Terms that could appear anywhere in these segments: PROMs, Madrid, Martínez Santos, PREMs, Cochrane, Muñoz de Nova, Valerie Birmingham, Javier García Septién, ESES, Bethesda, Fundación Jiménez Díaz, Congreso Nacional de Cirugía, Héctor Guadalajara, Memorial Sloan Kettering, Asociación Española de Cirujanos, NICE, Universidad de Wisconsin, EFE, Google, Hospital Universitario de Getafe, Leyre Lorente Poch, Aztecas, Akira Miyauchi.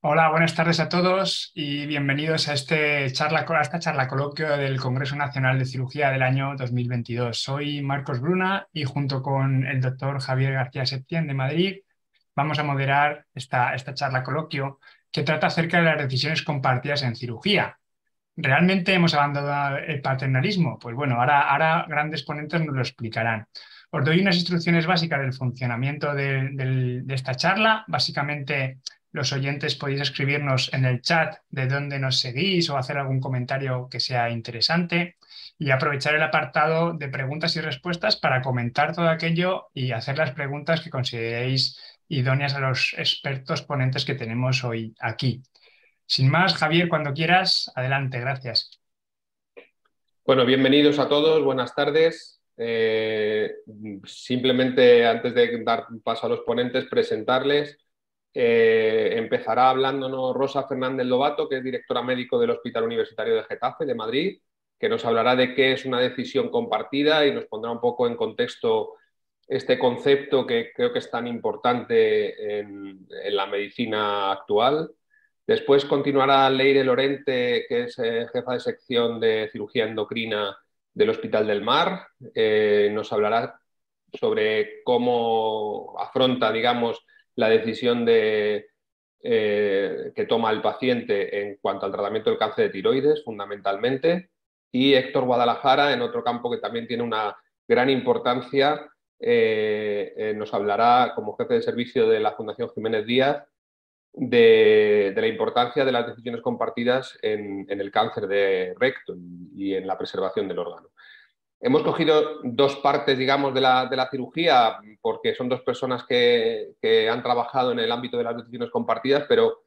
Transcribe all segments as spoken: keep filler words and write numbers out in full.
Hola, buenas tardes a todos y bienvenidos a, este charla, a esta charla coloquio del Congreso Nacional de Cirugía del año dos mil veintidós. Soy Marcos Bruna y junto con el doctor Javier García Septién de Madrid vamos a moderar esta, esta charla coloquio que trata acerca de las decisiones compartidas en cirugía. ¿Realmente hemos abandonado el paternalismo? Pues bueno, ahora, ahora grandes ponentes nos lo explicarán. Os doy unas instrucciones básicas del funcionamiento de, de, de esta charla. Básicamente, los oyentes podéis escribirnos en el chat de dónde nos seguís o hacer algún comentario que sea interesante y aprovechar el apartado de preguntas y respuestas para comentar todo aquello y hacer las preguntas que consideréis idóneas a los expertos ponentes que tenemos hoy aquí. Sin más, Javier, cuando quieras, adelante, gracias. Bueno, bienvenidos a todos, buenas tardes. Eh, simplemente antes de dar paso a los ponentes, presentarles. Eh, empezará hablándonos Rosa Fernández Lobato, que es directora médico del Hospital Universitario de Getafe de Madrid, que nos hablará de qué es una decisión compartida y nos pondrá un poco en contexto este concepto que creo que es tan importante en, en la medicina actual. Después continuará Leyre Lorente, que es eh, jefa de sección de cirugía endocrina del Hospital del Mar. Eh, nos hablará sobre cómo afronta, digamos, la decisión de, eh, que toma el paciente en cuanto al tratamiento del cáncer de tiroides, fundamentalmente. Y Héctor Guadalajara, en otro campo que también tiene una gran importancia, eh, eh, nos hablará como jefe de servicio de la Fundación Jiménez Díaz de, de la importancia de las decisiones compartidas en, en el cáncer de recto y en la preservación del órgano. Hemos cogido dos partes, digamos, de la, de la cirugía, porque son dos personas que, que han trabajado en el ámbito de las decisiones compartidas, pero,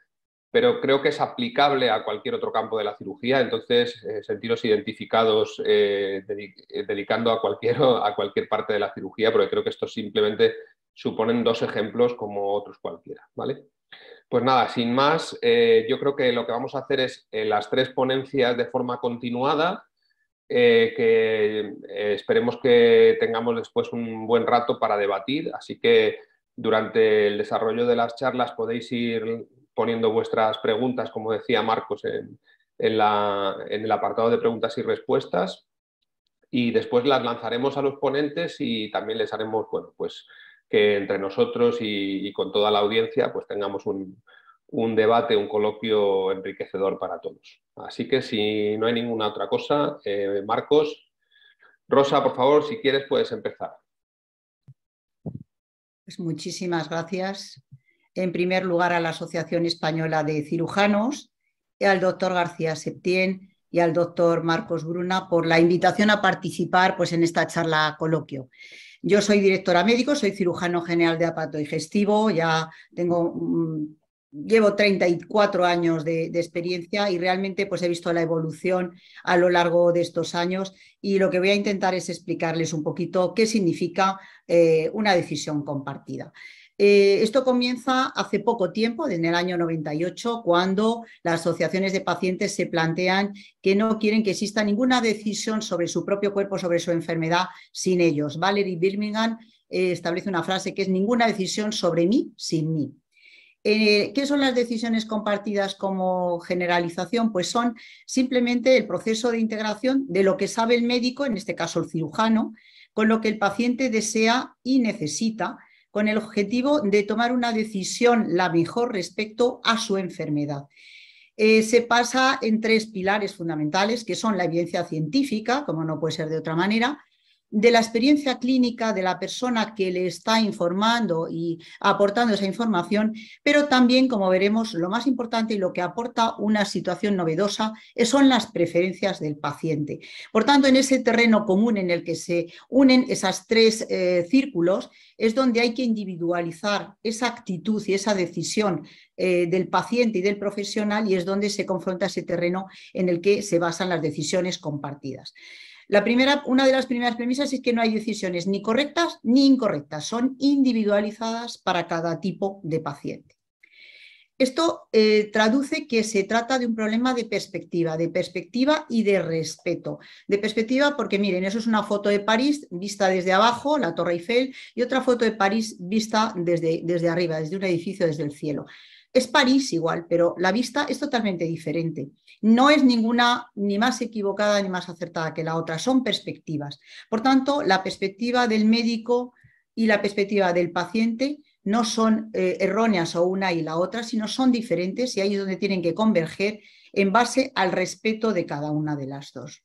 pero creo que es aplicable a cualquier otro campo de la cirugía. Entonces, eh, sentiros identificados eh, de, eh, dedicando a cualquier, a cualquier parte de la cirugía, porque creo que estos simplemente suponen dos ejemplos como otros cualquiera, ¿vale? Pues nada, sin más, eh, yo creo que lo que vamos a hacer es eh, las tres ponencias de forma continuada. Eh, que eh, esperemos que tengamos después un buen rato para debatir, así que durante el desarrollo de las charlas podéis ir poniendo vuestras preguntas, como decía Marcos, en, en, la, en el apartado de preguntas y respuestas, y después las lanzaremos a los ponentes y también les haremos, bueno, pues que entre nosotros y, y con toda la audiencia pues tengamos un, un debate, un coloquio enriquecedor para todos. Así que si no hay ninguna otra cosa, eh, Marcos, Rosa, por favor, si quieres puedes empezar. Pues muchísimas gracias. En primer lugar, a la Asociación Española de Cirujanos, y al doctor García Septién y al doctor Marcos Bruna por la invitación a participar pues, en esta charla coloquio. Yo soy directora médico, soy cirujano general de aparato digestivo, ya tengo... Mmm, Llevo treinta y cuatro años de, de experiencia y realmente pues, he visto la evolución a lo largo de estos años y lo que voy a intentar es explicarles un poquito qué significa eh, una decisión compartida. Eh, esto comienza hace poco tiempo, en el año noventa y ocho, cuando las asociaciones de pacientes se plantean que no quieren que exista ninguna decisión sobre su propio cuerpo, sobre su enfermedad, sin ellos. Valerie Birmingham eh, establece una frase que es ninguna decisión sobre mí sin mí. Eh, ¿Qué son las decisiones compartidas como generalización? Pues son simplemente el proceso de integración de lo que sabe el médico, en este caso el cirujano, con lo que el paciente desea y necesita, con el objetivo de tomar una decisión la mejor respecto a su enfermedad. Eh, se pasa en tres pilares fundamentales, que son la evidencia científica, como no puede ser de otra manera, de la experiencia clínica de la persona que le está informando y aportando esa información, pero también, como veremos, lo más importante y lo que aporta una situación novedosa son las preferencias del paciente. Por tanto, en ese terreno común en el que se unen esos tres eh, círculos, es donde hay que individualizar esa actitud y esa decisión eh, del paciente y del profesional y es donde se confronta ese terreno en el que se basan las decisiones compartidas. La primera, una de las primeras premisas es que no hay decisiones ni correctas ni incorrectas, son individualizadas para cada tipo de paciente. Esto eh, traduce que se trata de un problema de perspectiva, de perspectiva y de respeto. De perspectiva porque, miren, eso es una foto de París vista desde abajo, la Torre Eiffel, y otra foto de París vista desde, desde arriba, desde un edificio, desde el cielo. Es París igual, pero la vista es totalmente diferente. No es ninguna ni más equivocada ni más acertada que la otra, son perspectivas. Por tanto, la perspectiva del médico y la perspectiva del paciente no son eh, erróneas o una y la otra, sino son diferentes, y ahí es donde tienen que converger en base al respeto de cada una de las dos.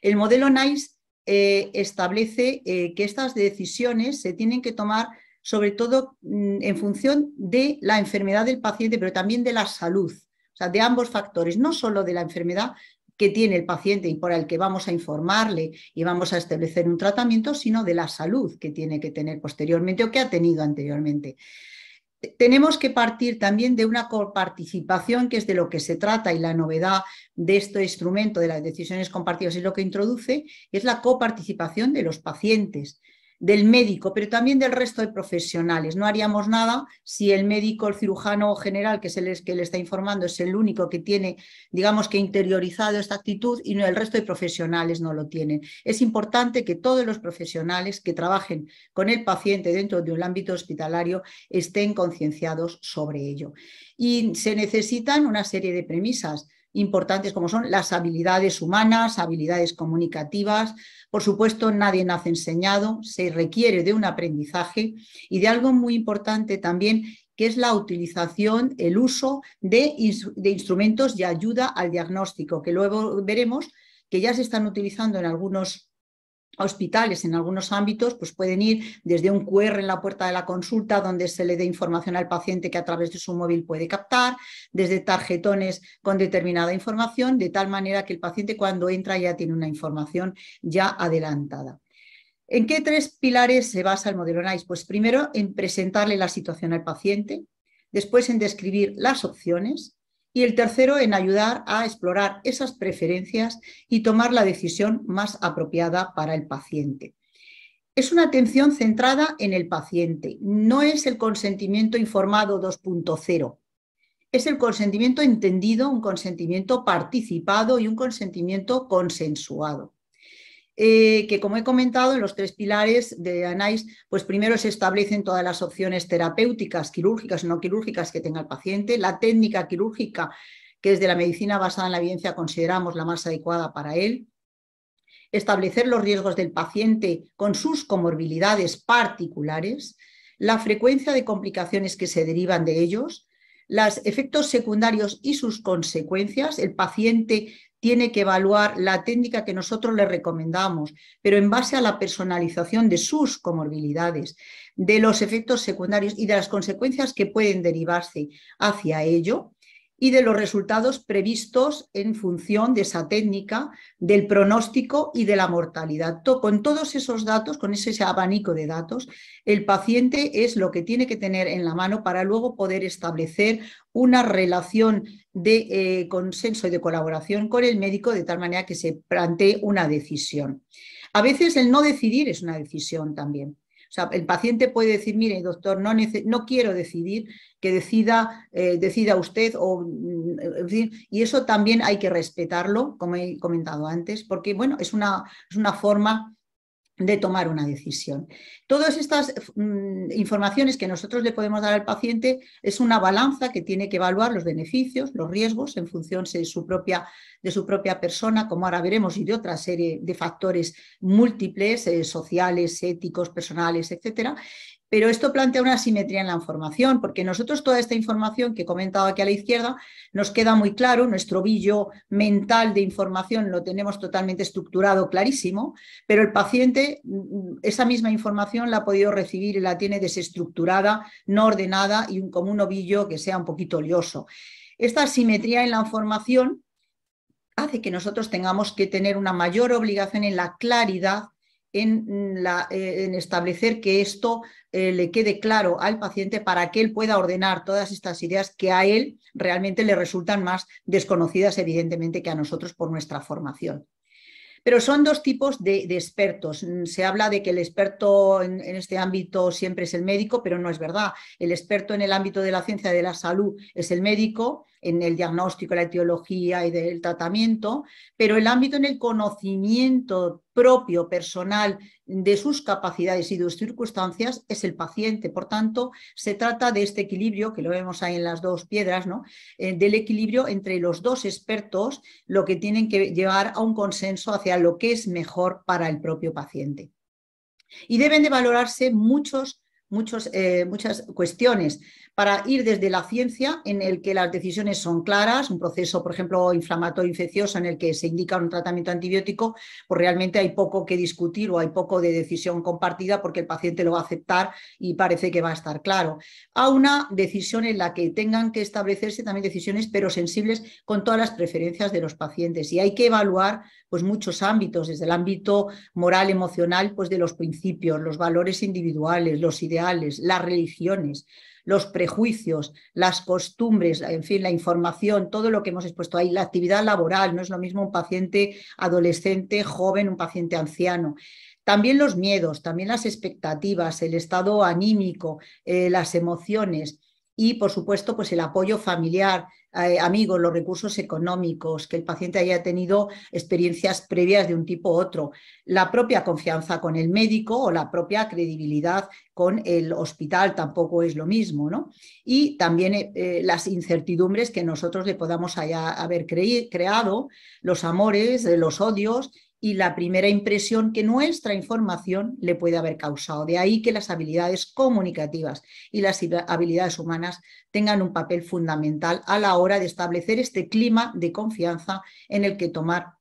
El modelo NICE eh, establece eh, que estas decisiones se tienen que tomar sobre todo mm, en función de la enfermedad del paciente, pero también de la salud, o sea, de ambos factores, no solo de la enfermedad que tiene el paciente y por el que vamos a informarle y vamos a establecer un tratamiento, sino de la salud que tiene que tener posteriormente o que ha tenido anteriormente. Tenemos que partir también de una coparticipación, que es de lo que se trata, y la novedad de este instrumento de las decisiones compartidas es lo que introduce, es la coparticipación de los pacientes, del médico, pero también del resto de profesionales. No haríamos nada si el médico, el cirujano general, que es el que le está informando, es el único que tiene, digamos, que interiorizado esta actitud, y no, el resto de profesionales no lo tienen. Es importante que todos los profesionales que trabajen con el paciente dentro de un ámbito hospitalario estén concienciados sobre ello. Y se necesitan una serie de premisas importantes, como son las habilidades humanas, habilidades comunicativas. Por supuesto, nadie nace enseñado, se requiere de un aprendizaje y de algo muy importante también, que es la utilización, el uso de, de instrumentos de ayuda al diagnóstico, que luego veremos que ya se están utilizando en algunos hospitales, en algunos ámbitos, pues pueden ir desde un cu erre en la puerta de la consulta donde se le dé información al paciente que a través de su móvil puede captar, desde tarjetones con determinada información, de tal manera que el paciente cuando entra ya tiene una información ya adelantada. ¿En qué tres pilares se basa el modelo NICE? Pues primero en presentarle la situación al paciente, después en describir las opciones, y el tercero en ayudar a explorar esas preferencias y tomar la decisión más apropiada para el paciente. Es una atención centrada en el paciente, no es el consentimiento informado dos punto cero. Es el consentimiento entendido, un consentimiento participado y un consentimiento consensuado. Eh, que, como he comentado, en los tres pilares de NICE, pues primero se establecen todas las opciones terapéuticas, quirúrgicas o no quirúrgicas que tenga el paciente, la técnica quirúrgica, que desde la medicina basada en la evidencia consideramos la más adecuada para él, establecer los riesgos del paciente con sus comorbilidades particulares, la frecuencia de complicaciones que se derivan de ellos, los efectos secundarios y sus consecuencias. El paciente tiene que evaluar la técnica que nosotros le recomendamos, pero en base a la personalización de sus comorbilidades, de los efectos secundarios y de las consecuencias que pueden derivarse hacia ello, y de los resultados previstos en función de esa técnica, del pronóstico y de la mortalidad. Con todos esos datos, con ese abanico de datos, el paciente es lo que tiene que tener en la mano para luego poder establecer una relación de eh, consenso y de colaboración con el médico, de tal manera que se plantee una decisión. A veces el no decidir es una decisión también. O sea, el paciente puede decir, mire, doctor, no, no quiero decidir, que decida, eh, decida usted, o, y eso también hay que respetarlo, como he comentado antes, porque bueno, es una, es una forma de tomar una decisión. Todas estas mm, informaciones que nosotros le podemos dar al paciente es una balanza que tiene que evaluar los beneficios, los riesgos, en función de su propia, de su propia persona, como ahora veremos, y de otra serie de factores múltiples, eh, sociales, éticos, personales, etcétera. Pero esto plantea una asimetría en la información, porque nosotros toda esta información que he comentado aquí a la izquierda nos queda muy claro, nuestro ovillo mental de información lo tenemos totalmente estructurado, clarísimo, pero el paciente esa misma información la ha podido recibir y la tiene desestructurada, no ordenada, y un, como un ovillo que sea un poquito lioso. Esta asimetría en la información hace que nosotros tengamos que tener una mayor obligación en la claridad, En, la, eh, en establecer que esto eh, le quede claro al paciente para que él pueda ordenar todas estas ideas que a él realmente le resultan más desconocidas, evidentemente, que a nosotros por nuestra formación. Pero son dos tipos de, de expertos. Se habla de que el experto en, en este ámbito siempre es el médico, pero no es verdad. El experto en el ámbito de la ciencia de la salud es el médico, en el diagnóstico, la etiología y del tratamiento, pero el ámbito en el conocimiento propio, personal, de sus capacidades y de sus circunstancias es el paciente. Por tanto, se trata de este equilibrio, que lo vemos ahí en las dos piedras, ¿no? Eh, del equilibrio entre los dos expertos, lo que tienen que llevar a un consenso hacia lo que es mejor para el propio paciente. Y deben de valorarse muchos Muchos, eh, muchas cuestiones para ir desde la ciencia, en el que las decisiones son claras, un proceso, por ejemplo, inflamatorio infeccioso en el que se indica un tratamiento antibiótico, pues realmente hay poco que discutir o hay poco de decisión compartida porque el paciente lo va a aceptar y parece que va a estar claro. A una decisión en la que tengan que establecerse también decisiones, pero sensibles con todas las preferencias de los pacientes, y hay que evaluar pues muchos ámbitos, desde el ámbito moral, emocional, pues de los principios, los valores individuales, los ideales, las religiones, los prejuicios, las costumbres, en fin, la información, todo lo que hemos expuesto ahí, la actividad laboral. No es lo mismo un paciente adolescente, joven, un paciente anciano. También los miedos, también las expectativas, el estado anímico, eh, las emociones y, por supuesto, pues el apoyo familiar, eh, amigos, los recursos económicos, que el paciente haya tenido experiencias previas de un tipo u otro, la propia confianza con el médico o la propia credibilidad con el hospital, tampoco es lo mismo, ¿no? Y también eh, las incertidumbres que nosotros le podamos haya, haber cre- creado, los amores, los odios y la primera impresión que nuestra información le puede haber causado. De ahí que las habilidades comunicativas y las habilidades humanas tengan un papel fundamental a la hora de establecer este clima de confianza en el que tomar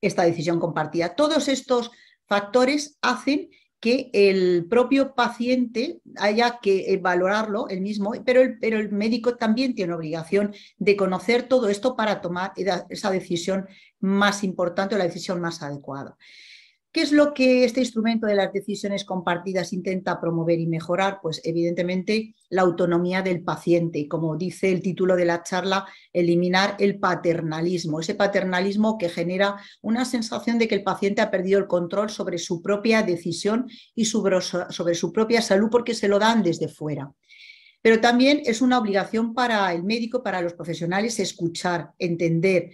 esta decisión compartida. Todos estos factores hacen que el propio paciente haya que valorarlo él mismo, pero el, pero el médico también tiene obligación de conocer todo esto para tomar esa decisión más importante o la decisión más adecuada. ¿Qué es lo que este instrumento de las decisiones compartidas intenta promover y mejorar? Pues evidentemente la autonomía del paciente, como dice el título de la charla, eliminar el paternalismo, ese paternalismo que genera una sensación de que el paciente ha perdido el control sobre su propia decisión y sobre su propia salud porque se lo dan desde fuera. Pero también es una obligación para el médico, para los profesionales, escuchar, entender,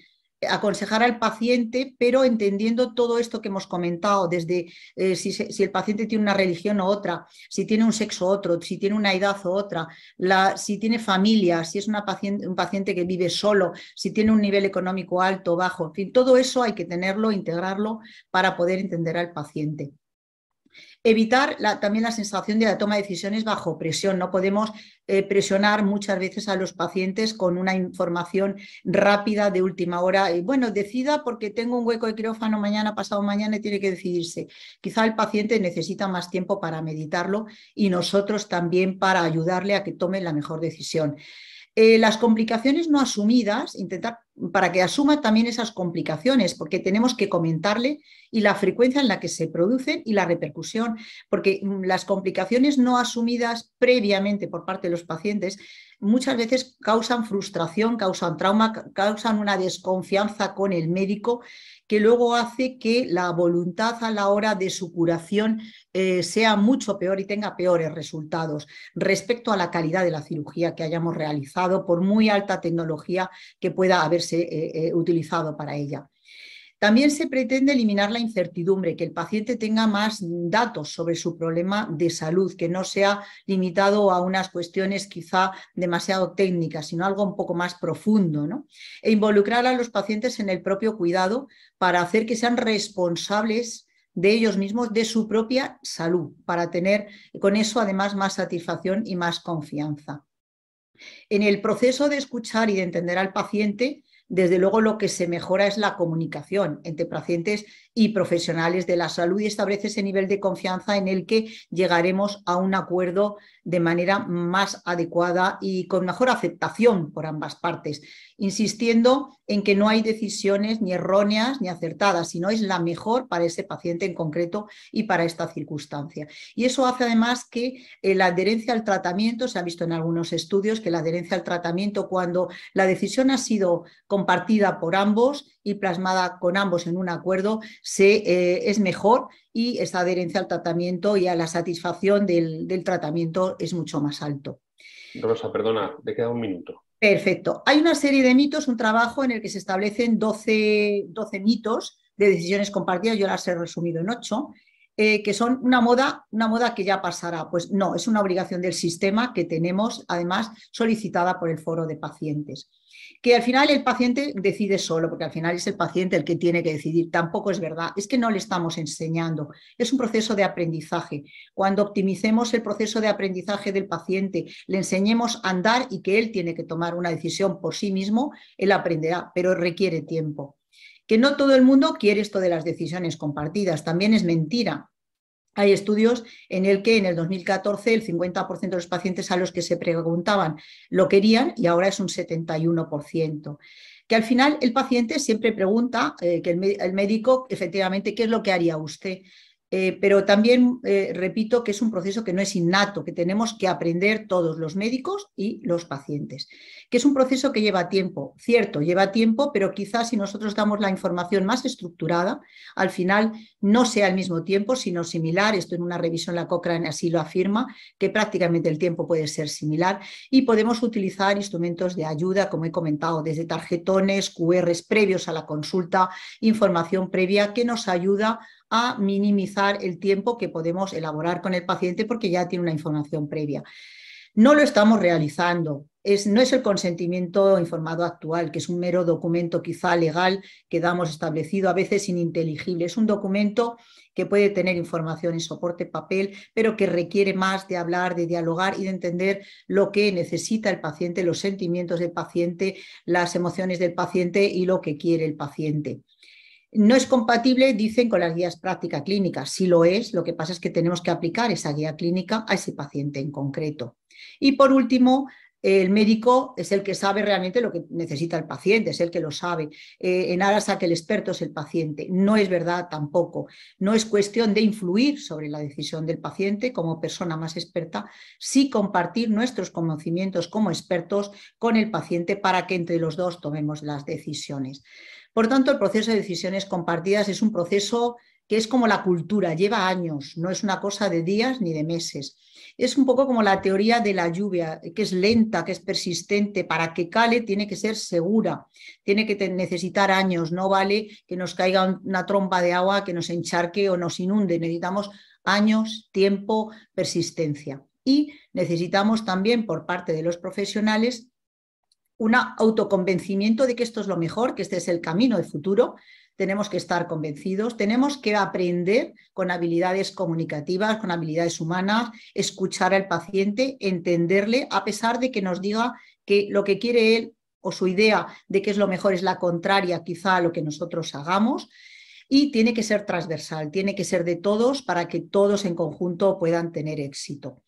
aconsejar al paciente, pero entendiendo todo esto que hemos comentado, desde eh, si, si el paciente tiene una religión o otra, si tiene un sexo o otro, si tiene una edad o otra, la, si tiene familia, si es una paciente, un paciente que vive solo, si tiene un nivel económico alto o bajo, en fin, todo eso hay que tenerlo, integrarlo para poder entender al paciente. Evitar la, también la sensación de la toma de decisiones bajo presión. No podemos eh, presionar muchas veces a los pacientes con una información rápida de última hora. Y bueno, decida porque tengo un hueco de quirófano mañana, pasado mañana, y tiene que decidirse. Quizá el paciente necesita más tiempo para meditarlo y nosotros también para ayudarle a que tome la mejor decisión. Eh, las complicaciones no asumidas, intentar para que asuma también esas complicaciones, porque tenemos que comentarle y la frecuencia en la que se producen y la repercusión, porque las complicaciones no asumidas previamente por parte de los pacientes muchas veces causan frustración, causan trauma, causan una desconfianza con el médico que luego hace que la voluntad a la hora de su curación eh, sea mucho peor y tenga peores resultados respecto a la calidad de la cirugía que hayamos realizado, por muy alta tecnología que pueda haberse eh, eh, utilizado para ella. También se pretende eliminar la incertidumbre, que el paciente tenga más datos sobre su problema de salud, que no sea limitado a unas cuestiones quizá demasiado técnicas, sino algo un poco más profundo, ¿no? E involucrar a los pacientes en el propio cuidado para hacer que sean responsables de ellos mismos, de su propia salud, para tener con eso además más satisfacción y más confianza. En el proceso de escuchar y de entender al paciente, desde luego lo que se mejora es la comunicación entre pacientes y profesionales de la salud, y establece ese nivel de confianza en el que llegaremos a un acuerdo de manera más adecuada y con mejor aceptación por ambas partes, insistiendo en que no hay decisiones ni erróneas ni acertadas, sino es la mejor para ese paciente en concreto y para esta circunstancia. Y eso hace además que la adherencia al tratamiento, se ha visto en algunos estudios que la adherencia al tratamiento, cuando la decisión ha sido compartida por ambos y plasmada con ambos en un acuerdo, se, eh, es mejor, y esa adherencia al tratamiento y a la satisfacción del, del tratamiento es mucho más alto. Rosa, perdona, te queda un minuto. Perfecto. Hay una serie de mitos, un trabajo en el que se establecen doce, doce mitos de decisiones compartidas, yo las he resumido en ocho, eh, que son una moda, una moda que ya pasará. Pues no, es una obligación del sistema que tenemos, además, solicitada por el foro de pacientes. Que al final el paciente decide solo, porque al final es el paciente el que tiene que decidir. Tampoco es verdad, es que no le estamos enseñando. Es un proceso de aprendizaje. Cuando optimicemos el proceso de aprendizaje del paciente, le enseñemos a andar y que él tiene que tomar una decisión por sí mismo, él aprenderá, pero requiere tiempo. Que no todo el mundo quiere esto de las decisiones compartidas, también es mentira. Hay estudios en el que en el dos mil catorce el cincuenta por ciento de los pacientes a los que se preguntaban lo querían y ahora es un setenta y uno por ciento. Que al final el paciente siempre pregunta, eh, que el, el médico efectivamente qué es lo que haría usted. Eh, pero también eh, repito que es un proceso que no es innato, que tenemos que aprender todos los médicos y los pacientes, que es un proceso que lleva tiempo, cierto, lleva tiempo, pero quizás si nosotros damos la información más estructurada, al final no sea al mismo tiempo, sino similar. Esto en una revisión la Cochrane así lo afirma, que prácticamente el tiempo puede ser similar y podemos utilizar instrumentos de ayuda, como he comentado, desde tarjetones, cu erres previos a la consulta, información previa que nos ayuda a minimizar el tiempo que podemos elaborar con el paciente porque ya tiene una información previa. No lo estamos realizando, es, no es el consentimiento informado actual, que es un mero documento quizá legal que damos establecido, a veces ininteligible. Es un documento que puede tener información en soporte papel, pero que requiere más de hablar, de dialogar y de entender lo que necesita el paciente, los sentimientos del paciente, las emociones del paciente y lo que quiere el paciente. No es compatible, dicen, con las guías práctica clínica. Sí lo es, lo que pasa es que tenemos que aplicar esa guía clínica a ese paciente en concreto. Y por último, el médico es el que sabe realmente lo que necesita el paciente, es el que lo sabe, eh, en aras a que el experto es el paciente. No es verdad tampoco. No es cuestión de influir sobre la decisión del paciente como persona más experta, sí compartir nuestros conocimientos como expertos con el paciente para que entre los dos tomemos las decisiones. Por tanto, el proceso de decisiones compartidas es un proceso que es como la cultura, lleva años, no es una cosa de días ni de meses. Es un poco como la teoría de la lluvia, que es lenta, que es persistente, para que cale tiene que ser segura, tiene que necesitar años, no vale que nos caiga una trompa de agua que nos encharque o nos inunde, necesitamos años, tiempo, persistencia. Y necesitamos también por parte de los profesionales un autoconvencimiento de que esto es lo mejor, que este es el camino, el futuro. Tenemos que estar convencidos, tenemos que aprender con habilidades comunicativas, con habilidades humanas, escuchar al paciente, entenderle, a pesar de que nos diga que lo que quiere él o su idea de que es lo mejor es la contraria quizá a lo que nosotros hagamos. Y tiene que ser transversal, tiene que ser de todos para que todos en conjunto puedan tener éxito.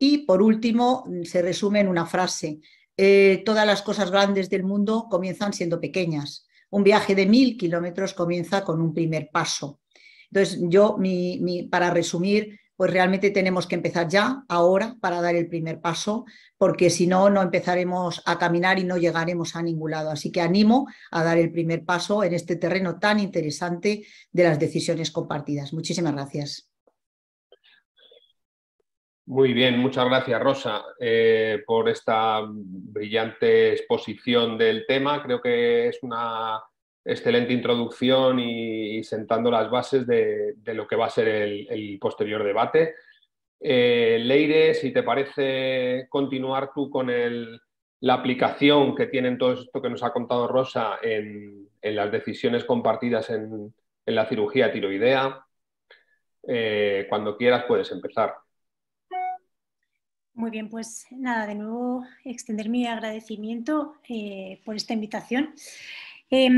Y por último, se resume en una frase. Eh, todas las cosas grandes del mundo comienzan siendo pequeñas. Un viaje de mil kilómetros comienza con un primer paso. Entonces, yo, mi, mi, para resumir, pues realmente tenemos que empezar ya, ahora, para dar el primer paso, porque si no, no empezaremos a caminar y no llegaremos a ningún lado. Así que animo a dar el primer paso en este terreno tan interesante de las decisiones compartidas. Muchísimas gracias. Muy bien, muchas gracias Rosa eh, por esta brillante exposición del tema. Creo que es una excelente introducción y, y sentando las bases de, de lo que va a ser el, el posterior debate. Eh, Leyre, si te parece continuar tú con el, la aplicación que tienen todo esto que nos ha contado Rosa en, en las decisiones compartidas en, en la cirugía tiroidea, eh, cuando quieras puedes empezar. Muy bien, pues nada, de nuevo extender mi agradecimiento eh, por esta invitación. Eh,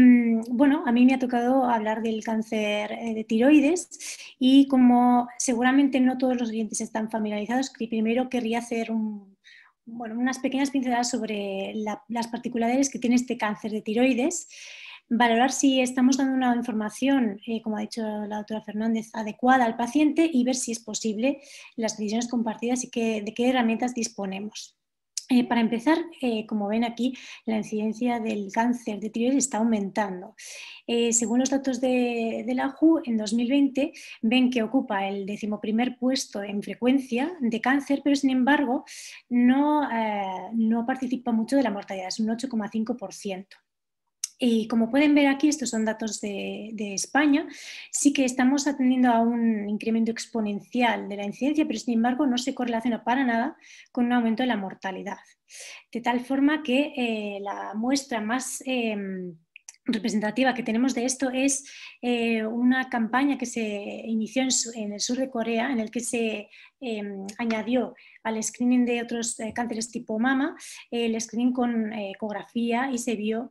bueno, a mí me ha tocado hablar del cáncer de tiroides y como seguramente no todos los oyentes están familiarizados, primero querría hacer un, bueno, unas pequeñas pinceladas sobre la, las particularidades que tiene este cáncer de tiroides, valorar si estamos dando una información, eh, como ha dicho la doctora Fernández, adecuada al paciente y ver si es posible las decisiones compartidas y que, de qué herramientas disponemos. Eh, para empezar, eh, como ven aquí, la incidencia del cáncer de tiroides está aumentando. Eh, según los datos de, de la O J U, en dos mil veinte ven que ocupa el decimoprimer puesto en frecuencia de cáncer, pero sin embargo no, eh, no participa mucho de la mortalidad, es un ocho coma cinco por ciento. Y como pueden ver aquí, estos son datos de, de España, sí que estamos atendiendo a un incremento exponencial de la incidencia, pero sin embargo no se correlaciona para nada con un aumento de la mortalidad. De tal forma que eh, la muestra más eh, representativa que tenemos de esto es eh, una campaña que se inició en, su, en el sur de Corea, en el que se eh, añadió al screening de otros eh, cánceres tipo mama eh, el screening con eh, ecografía, y se vio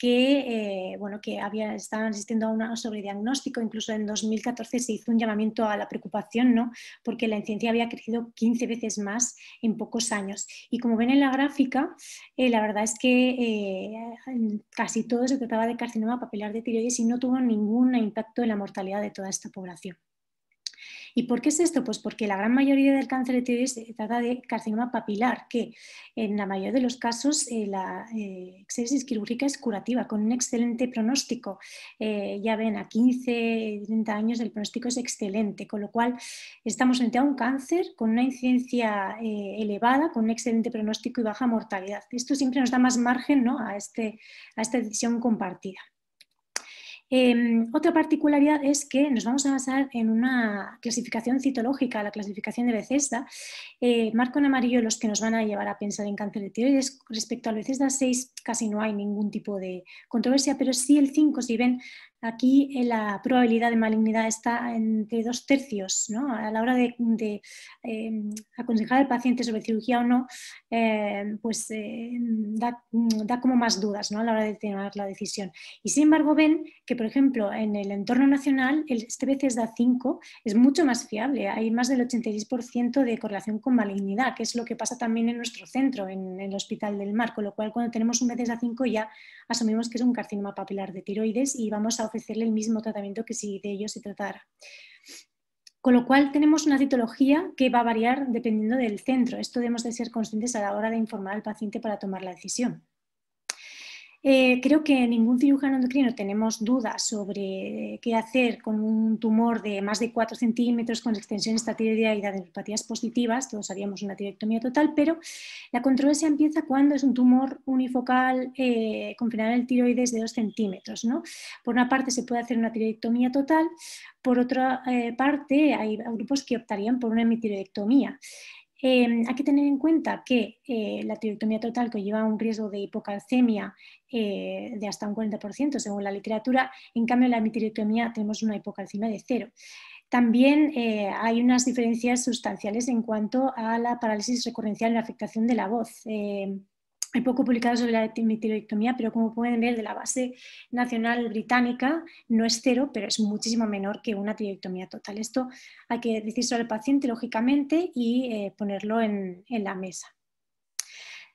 que, eh, bueno, que había, estaban asistiendo a un sobrediagnóstico. Incluso en dos mil catorce se hizo un llamamiento a la preocupación, ¿no? Porque la incidencia había crecido quince veces más en pocos años. Y como ven en la gráfica, eh, la verdad es que eh, casi todo se trataba de carcinoma papilar de tiroides y no tuvo ningún impacto en la mortalidad de toda esta población. ¿Y por qué es esto? Pues porque la gran mayoría del cáncer de tiroides se trata de carcinoma papilar, que en la mayoría de los casos eh, la eh, exéresis quirúrgica es curativa, con un excelente pronóstico. Eh, ya ven, a quince, treinta años el pronóstico es excelente, con lo cual estamos frente a un cáncer con una incidencia eh, elevada, con un excelente pronóstico y baja mortalidad. Esto siempre nos da más margen, ¿no?, a, este, a esta decisión compartida. Eh, otra particularidad es que nos vamos a basar en una clasificación citológica, la clasificación de Bethesda. Eh, marco en amarillo los que nos van a llevar a pensar en cáncer de tiroides. Respecto al Bethesda seis casi no hay ningún tipo de controversia, pero sí el cinco, si ven aquí eh, la probabilidad de malignidad está entre dos tercios, ¿no? A la hora de, de eh, aconsejar al paciente sobre cirugía o no, eh, pues eh, da, da como más dudas, ¿no?, a la hora de tomar la decisión. Y sin embargo ven que, por ejemplo, en el entorno nacional el, este Bethesda cinco es mucho más fiable, hay más del ochenta y seis por ciento de correlación con malignidad, que es lo que pasa también en nuestro centro, en, en el Hospital del Mar, con lo cual cuando tenemos un Bethesda cinco ya asumimos que es un carcinoma papilar de tiroides y vamos a ofrecerle el mismo tratamiento que si de ello se tratara. Con lo cual tenemos una citología que va a variar dependiendo del centro. Esto debemos de ser conscientes a la hora de informar al paciente para tomar la decisión. Eh, creo que ningún cirujano endocrino tenemos dudas sobre qué hacer con un tumor de más de cuatro centímetros con extensión estatiroidea y adenopatías positivas. Todos haríamos una tiroidectomía total, pero la controversia empieza cuando es un tumor unifocal eh, con final tiroides de dos centímetros, ¿no? Por una parte se puede hacer una tiroidectomía total, por otra eh, parte hay grupos que optarían por una hemitiroidectomía. Eh, hay que tener en cuenta que eh, la tiroidectomía total conlleva un riesgo de hipocalcemia eh, de hasta un cuarenta por ciento según la literatura, en cambio en la hemitiroidectomía tenemos una hipocalcemia de cero. También eh, hay unas diferencias sustanciales en cuanto a la parálisis recurrencial y la afectación de la voz. Eh, Hay poco publicado sobre la hemitiroidectomía, pero como pueden ver, de la base nacional británica no es cero, pero es muchísimo menor que una tiroidectomía total. Esto hay que decírselo al paciente, lógicamente, y eh, ponerlo en, en la mesa.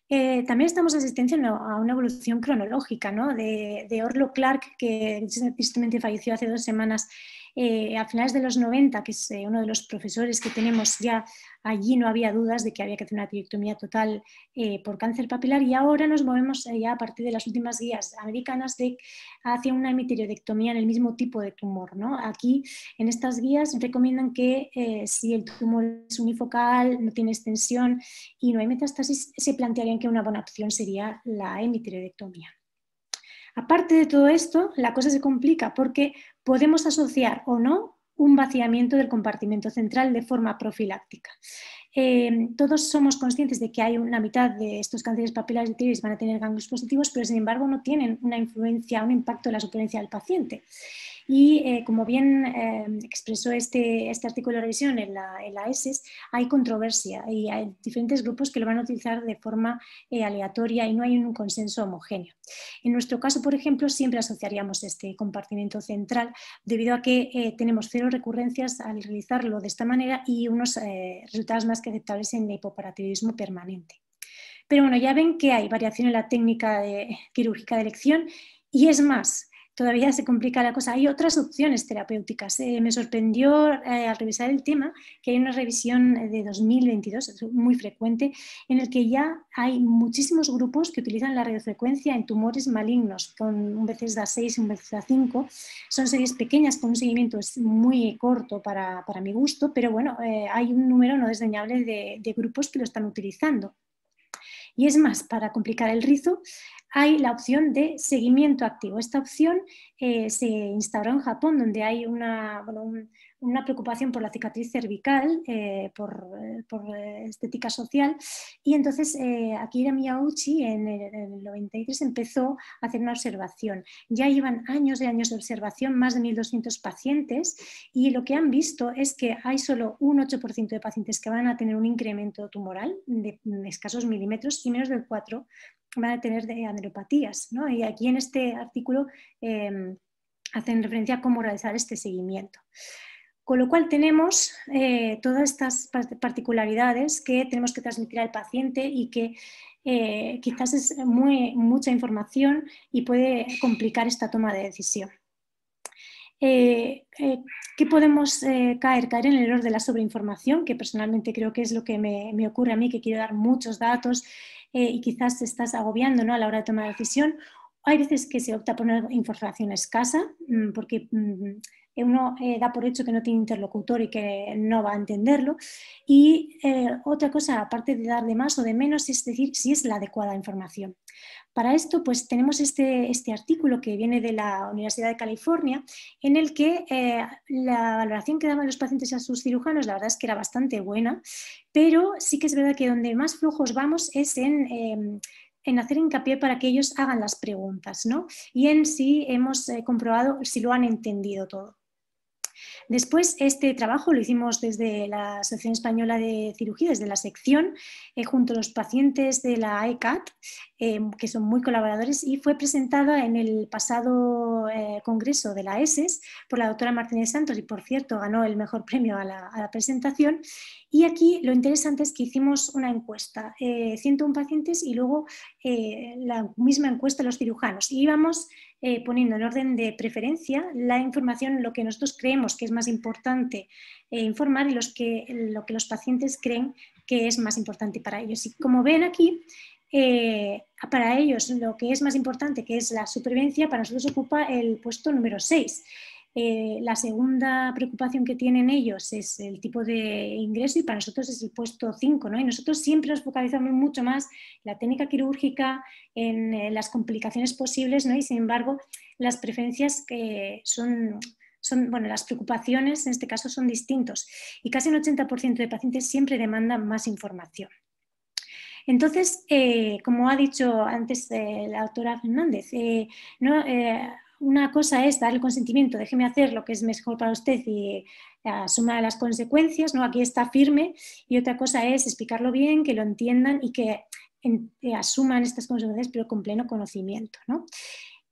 Eh, también estamos asistiendo a una evolución cronológica, ¿no?, de, de Orlo Clark, que tristemente falleció hace dos semanas. Eh, a finales de los noventa, que es eh, uno de los profesores que tenemos ya allí, no había dudas de que había que hacer una tiroidectomía total eh, por cáncer papilar, y ahora nos movemos eh, ya a partir de las últimas guías americanas de, hacia una hemitiroidectomía en el mismo tipo de tumor, ¿no? Aquí en estas guías recomiendan que eh, si el tumor es unifocal, no tiene extensión y no hay metástasis, se plantearían que una buena opción sería la hemitiroidectomía. Aparte de todo esto, la cosa se complica porque podemos asociar o no un vaciamiento del compartimento central de forma profiláctica. Eh, todos somos conscientes de que hay una mitad de estos cánceres papilares de tiroides van a tener ganglios positivos, pero sin embargo no tienen una influencia, un impacto en la supervivencia del paciente. Y eh, como bien eh, expresó este, este artículo de revisión en la, en la E S E S, hay controversia y hay diferentes grupos que lo van a utilizar de forma eh, aleatoria y no hay un consenso homogéneo. En nuestro caso, por ejemplo, siempre asociaríamos este compartimento central debido a que eh, tenemos cero recurrencias al realizarlo de esta manera y unos eh, resultados más que aceptables en hipoparatiroidismo permanente. Pero bueno, ya ven que hay variación en la técnica de, quirúrgica de elección y es más, todavía se complica la cosa. Hay otras opciones terapéuticas. Eh, me sorprendió eh, al revisar el tema que hay una revisión de dos mil veintidós, muy frecuente, en el que ya hay muchísimos grupos que utilizan la radiofrecuencia en tumores malignos, con un Bethesda seis y un Bethesda cinco. Son series pequeñas con un seguimiento muy corto para, para mi gusto, pero bueno, eh, hay un número no desdeñable de, de grupos que lo están utilizando. Y es más, para complicar el rizo, hay la opción de seguimiento activo. Esta opción eh, se instauró en Japón, donde hay una, bueno, un, una preocupación por la cicatriz cervical, eh, por, por estética social, y entonces eh, Akira Miyauchi en el, en el noventa y tres empezó a hacer una observación. Ya llevan años y años de observación, más de mil doscientos pacientes, y lo que han visto es que hay solo un ocho por ciento de pacientes que van a tener un incremento tumoral de escasos milímetros y menos del cuatro por ciento van a tener de aneropatías, ¿no? Y aquí en este artículo eh, hacen referencia a cómo realizar este seguimiento. Con lo cual tenemos eh, todas estas particularidades que tenemos que transmitir al paciente y que eh, quizás es muy, mucha información y puede complicar esta toma de decisión. Eh, eh, ¿Qué podemos eh, caer? Caer en el error de la sobreinformación, que personalmente creo que es lo que me, me ocurre a mí, que quiero dar muchos datos eh, y quizás estás agobiando, ¿no?, a la hora de tomar la decisión. Hay veces que se opta por una información escasa porque uno eh, da por hecho que no tiene interlocutor y que no va a entenderlo. Y eh, otra cosa, aparte de dar de más o de menos, es decir si es la adecuada información. Para esto, pues tenemos este, este artículo que viene de la Universidad de California, en el que eh, la valoración que daban los pacientes a sus cirujanos, la verdad es que era bastante buena, pero sí que es verdad que donde más flojos vamos es en... Eh, en hacer hincapié para que ellos hagan las preguntas, ¿no?, y en si hemos eh, comprobado si lo han entendido todo. Después, este trabajo lo hicimos desde la Asociación Española de Cirugía, desde la sección, eh, junto a los pacientes de la E C A T, eh, que son muy colaboradores, y fue presentada en el pasado eh, congreso de la E S E S por la doctora Martínez Santos, y por cierto ganó el mejor premio a la, a la presentación. Y aquí lo interesante es que hicimos una encuesta, eh, ciento un pacientes, y luego eh, la misma encuesta a los cirujanos. Y íbamos eh, poniendo en orden de preferencia la información, lo que nosotros creemos que es más importante eh, informar, y los que, lo que los pacientes creen que es más importante para ellos. Y como ven aquí, eh, para ellos lo que es más importante, que es la supervivencia, para nosotros ocupa el puesto número seis. Eh, la segunda preocupación que tienen ellos es el tipo de ingreso, y para nosotros es el puesto cinco, ¿no? Y nosotros siempre nos focalizamos mucho más en la técnica quirúrgica, en eh, las complicaciones posibles, ¿no? Y sin embargo, las preferencias que son, son, bueno, las preocupaciones en este caso son distintos, y casi un ochenta por ciento de pacientes siempre demandan más información. Entonces, eh, como ha dicho antes eh, la doctora Fernández, eh, no... Eh, una cosa es dar el consentimiento, déjeme hacer lo que es mejor para usted y asuma las consecuencias, ¿no? Aquí está firme. Y otra cosa es explicarlo bien, que lo entiendan y que en, eh, asuman estas consecuencias, pero con pleno conocimiento, ¿no?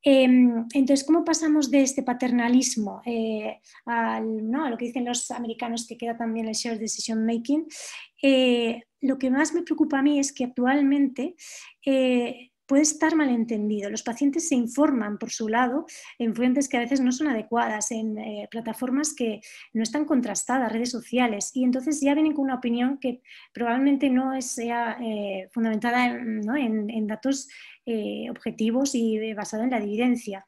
Eh, entonces, ¿cómo pasamos de este paternalismo eh, al, ¿no?, a lo que dicen los americanos, que queda también el shared decision making? Eh, lo que más me preocupa a mí es que actualmente... Eh, puede estar malentendido. Los pacientes se informan por su lado en fuentes que a veces no son adecuadas, en eh, plataformas que no están contrastadas, redes sociales, y entonces ya vienen con una opinión que probablemente no sea eh, fundamentada en, ¿no?, en, en datos eh, objetivos y eh, basada en la evidencia.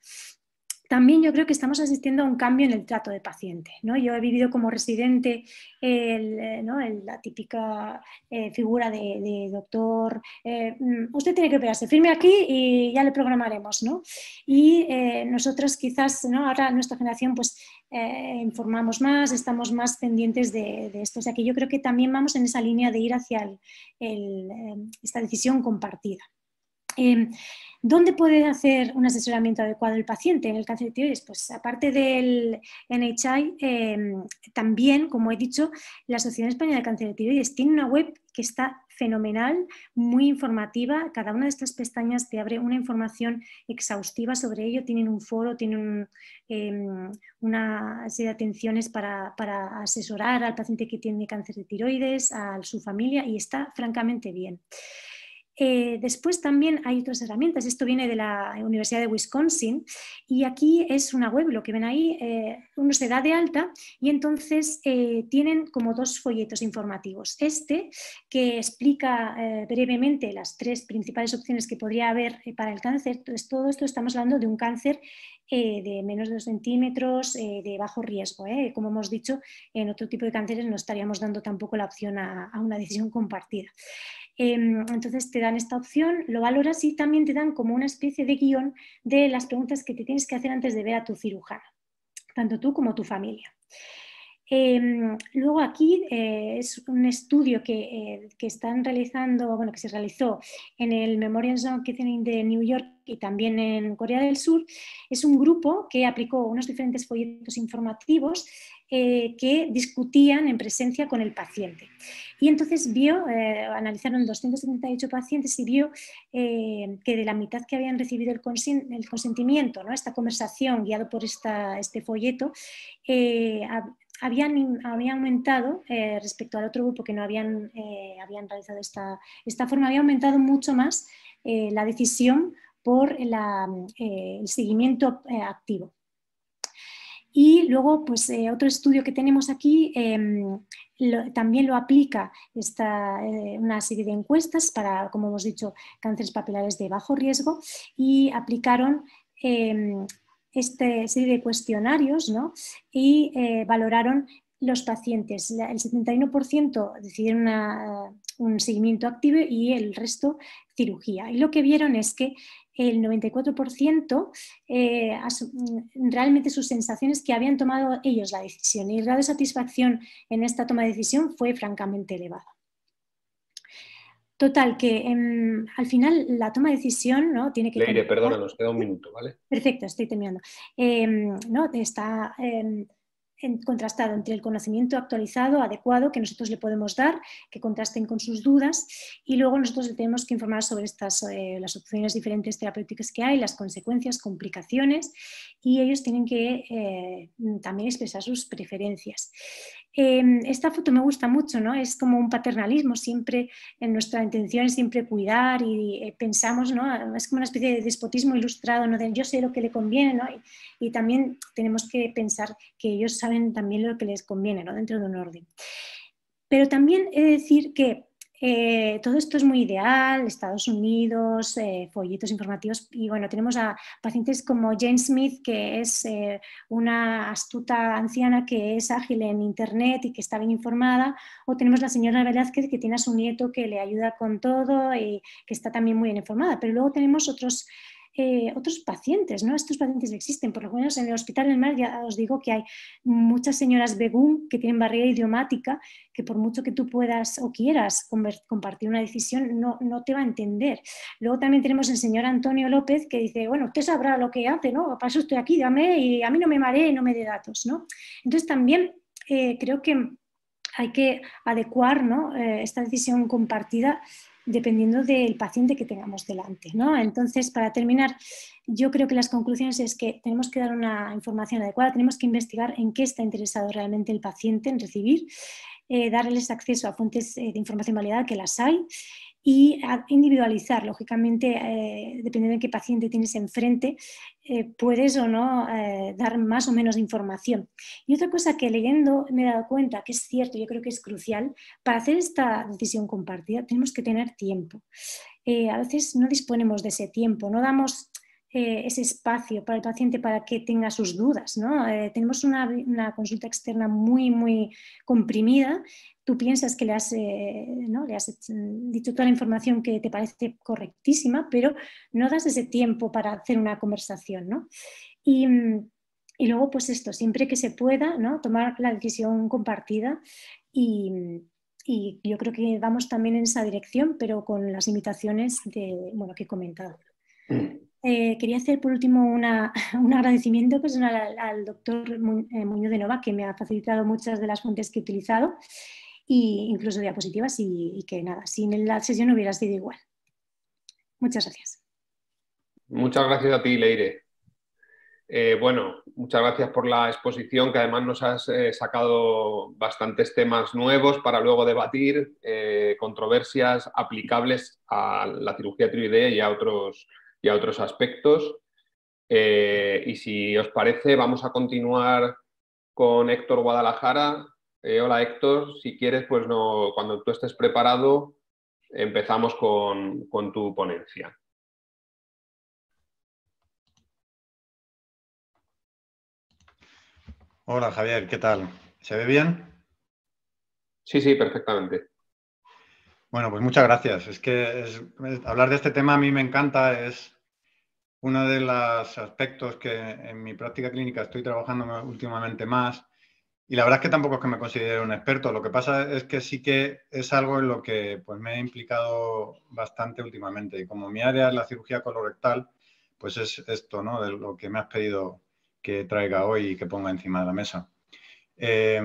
También yo creo que estamos asistiendo a un cambio en el trato de paciente, ¿no? Yo he vivido como residente el, ¿no?, el, la típica eh, figura de, de doctor, eh, usted tiene que operarse, firme aquí y ya le programaremos, ¿no? Y eh, nosotros quizás, ¿no?, ahora nuestra generación pues eh, informamos más, estamos más pendientes de, de esto. O sea que yo creo que también vamos en esa línea de ir hacia el, el, esta decisión compartida. Eh, ¿Dónde puede hacer un asesoramiento adecuado el paciente en el cáncer de tiroides? Pues aparte del N H I, eh, también, como he dicho, la Sociedad Española de Cáncer de Tiroides tiene una web que está fenomenal, muy informativa. Cada una de estas pestañas te abre una información exhaustiva sobre ello. Tienen un foro, tienen un, eh, una serie de atenciones para, para asesorar al paciente que tiene cáncer de tiroides, a su familia, y está francamente bien. Eh, después también hay otras herramientas. Esto viene de la Universidad de Wisconsin, y aquí es una web, lo que ven ahí, eh, uno se da de alta y entonces eh, tienen como dos folletos informativos. Este que explica eh, brevemente las tres principales opciones que podría haber eh, para el cáncer. Entonces, todo esto estamos hablando de un cáncer eh, de menos de dos centímetros, eh, de bajo riesgo, ¿eh? Como hemos dicho, en otro tipo de cánceres no estaríamos dando tampoco la opción a, a una decisión compartida. Entonces te dan esta opción, lo valoras y también te dan como una especie de guión de las preguntas que te tienes que hacer antes de ver a tu cirujana, tanto tú como tu familia. Eh, luego aquí eh, es un estudio que, eh, que están realizando, bueno, que se realizó en el Memorial Sloan Kettering de New York y también en Corea del Sur. Es un grupo que aplicó unos diferentes folletos informativos eh, que discutían en presencia con el paciente. Y entonces vio, eh, analizaron doscientos setenta y ocho pacientes y vio eh, que de la mitad que habían recibido el, consen el consentimiento, ¿no?, esta conversación guiado por esta, este folleto, eh, Habían, había aumentado eh, respecto al otro grupo que no habían, eh, habían realizado esta, esta forma, había aumentado mucho más eh, la decisión por la, eh, el seguimiento eh, activo. Y luego, pues, eh, otro estudio que tenemos aquí eh, lo, también lo aplica esta, eh, una serie de encuestas para, como hemos dicho, cánceres papilares de bajo riesgo, y aplicaron eh, esta serie de cuestionarios, ¿no?, y eh, valoraron los pacientes. El setenta y uno por ciento decidieron una, un seguimiento activo y el resto cirugía. Y lo que vieron es que el noventa y cuatro por ciento eh, realmente sus sensaciones que habían tomado ellos la decisión, y el grado de satisfacción en esta toma de decisión fue francamente elevado. Total, que eh, al final la toma de decisión, ¿no?, tiene que... Leyre, perdona, nos queda un minuto, ¿vale? Perfecto, estoy terminando. Eh, ¿no? Está eh, contrastado entre el conocimiento actualizado, adecuado, que nosotros le podemos dar, que contrasten con sus dudas, y luego nosotros le tenemos que informar sobre estas, eh, las opciones diferentes terapéuticas que hay, las consecuencias, complicaciones, y ellos tienen que eh, también expresar sus preferencias. Eh, esta foto me gusta mucho, ¿no? Es como un paternalismo, siempre en nuestra intención es siempre cuidar y eh, pensamos, ¿no?, es como una especie de despotismo ilustrado, ¿no?, de yo sé lo que le conviene, ¿no?, y, y también tenemos que pensar que ellos saben también lo que les conviene, ¿no?, dentro de un orden. Pero también he de decir que Eh, todo esto es muy ideal, Estados Unidos, eh, folletos informativos, y bueno, tenemos a pacientes como Jane Smith, que es eh, una astuta anciana que es ágil en internet y que está bien informada, o tenemos la señora Velázquez, que tiene a su nieto que le ayuda con todo y que está también muy bien informada, pero luego tenemos otros Eh, otros pacientes, ¿no? Estos pacientes existen, por lo menos en el Hospital del Mar ya os digo que hay muchas señoras Begum que tienen barrera idiomática, que por mucho que tú puedas o quieras compartir una decisión, no, no te va a entender. Luego también tenemos el señor Antonio López, que dice, bueno, usted sabrá lo que hace, ¿no? Para eso estoy aquí, dame, y a mí no me mareé y no me dé datos, ¿no? Entonces también eh, creo que hay que adecuar, ¿no?, eh, esta decisión compartida dependiendo del paciente que tengamos delante, ¿no? Entonces, para terminar, yo creo que las conclusiones es que tenemos que dar una información adecuada, tenemos que investigar en qué está interesado realmente el paciente en recibir, eh, darles acceso a fuentes eh, de información validada, que las hay, y individualizar, lógicamente, eh, dependiendo de qué paciente tienes enfrente, eh, puedes o no eh, dar más o menos información. Y otra cosa que leyendo me he dado cuenta, que es cierto, yo creo que es crucial, para hacer esta decisión compartida tenemos que tener tiempo. Eh, a veces no disponemos de ese tiempo, no damos eh, ese espacio para el paciente para que tenga sus dudas, ¿no? Eh, tenemos una, una consulta externa muy, muy comprimida. Tú piensas que le has, eh, ¿no?, le has dicho toda la información que te parece correctísima, pero no das ese tiempo para hacer una conversación, ¿no? Y, y luego, pues esto, siempre que se pueda, ¿no?, tomar la decisión compartida, y, y yo creo que vamos también en esa dirección, pero con las limitaciones de, bueno, que he comentado. Eh, quería hacer por último una, un agradecimiento personal al, al doctor Muñoz de Nova, que me ha facilitado muchas de las fuentes que he utilizado, e incluso diapositivas, y, y que nada, sin la sesión hubiera sido igual. Muchas gracias. Muchas gracias a ti, Leyre. Eh, bueno, muchas gracias por la exposición, que además nos has eh, sacado bastantes temas nuevos para luego debatir, eh, controversias aplicables a la cirugía tiroidea y a otros, y a otros aspectos. Eh, y si os parece, vamos a continuar con Héctor Guadalajara. Eh, hola Héctor, si quieres, pues no, cuando tú estés preparado empezamos con, con tu ponencia. Hola Javier, ¿qué tal? ¿Se ve bien? Sí, sí, perfectamente. Bueno, pues muchas gracias. Es que es, es, hablar de este tema a mí me encanta. Es uno de los aspectos que en mi práctica clínica estoy trabajando últimamente más. Y la verdad es que tampoco es que me considere un experto. Lo que pasa es que sí que es algo en lo que pues, me he implicado bastante últimamente. Y como mi área es la cirugía colorectal, pues es esto, ¿no? De lo que me has pedido que traiga hoy y que ponga encima de la mesa. Eh,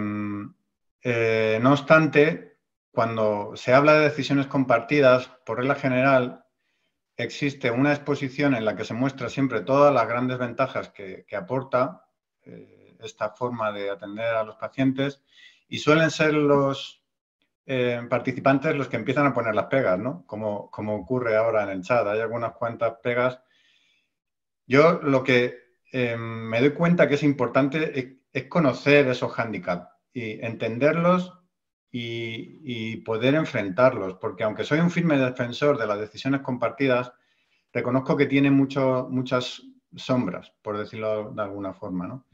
eh, no obstante, cuando se habla de decisiones compartidas, por regla general, existe una exposición en la que se muestra siempre todas las grandes ventajas que, que aporta eh, esta forma de atender a los pacientes y suelen ser los eh, participantes los que empiezan a poner las pegas, ¿no? Como, como ocurre ahora en el chat. Hay algunas cuantas pegas. Yo lo que eh, me doy cuenta que es importante es, es conocer esos hándicaps y entenderlos Y, y poder enfrentarlos, porque aunque soy un firme defensor de las decisiones compartidas, reconozco que tiene mucho, muchas sombras, por decirlo de alguna forma, ¿no?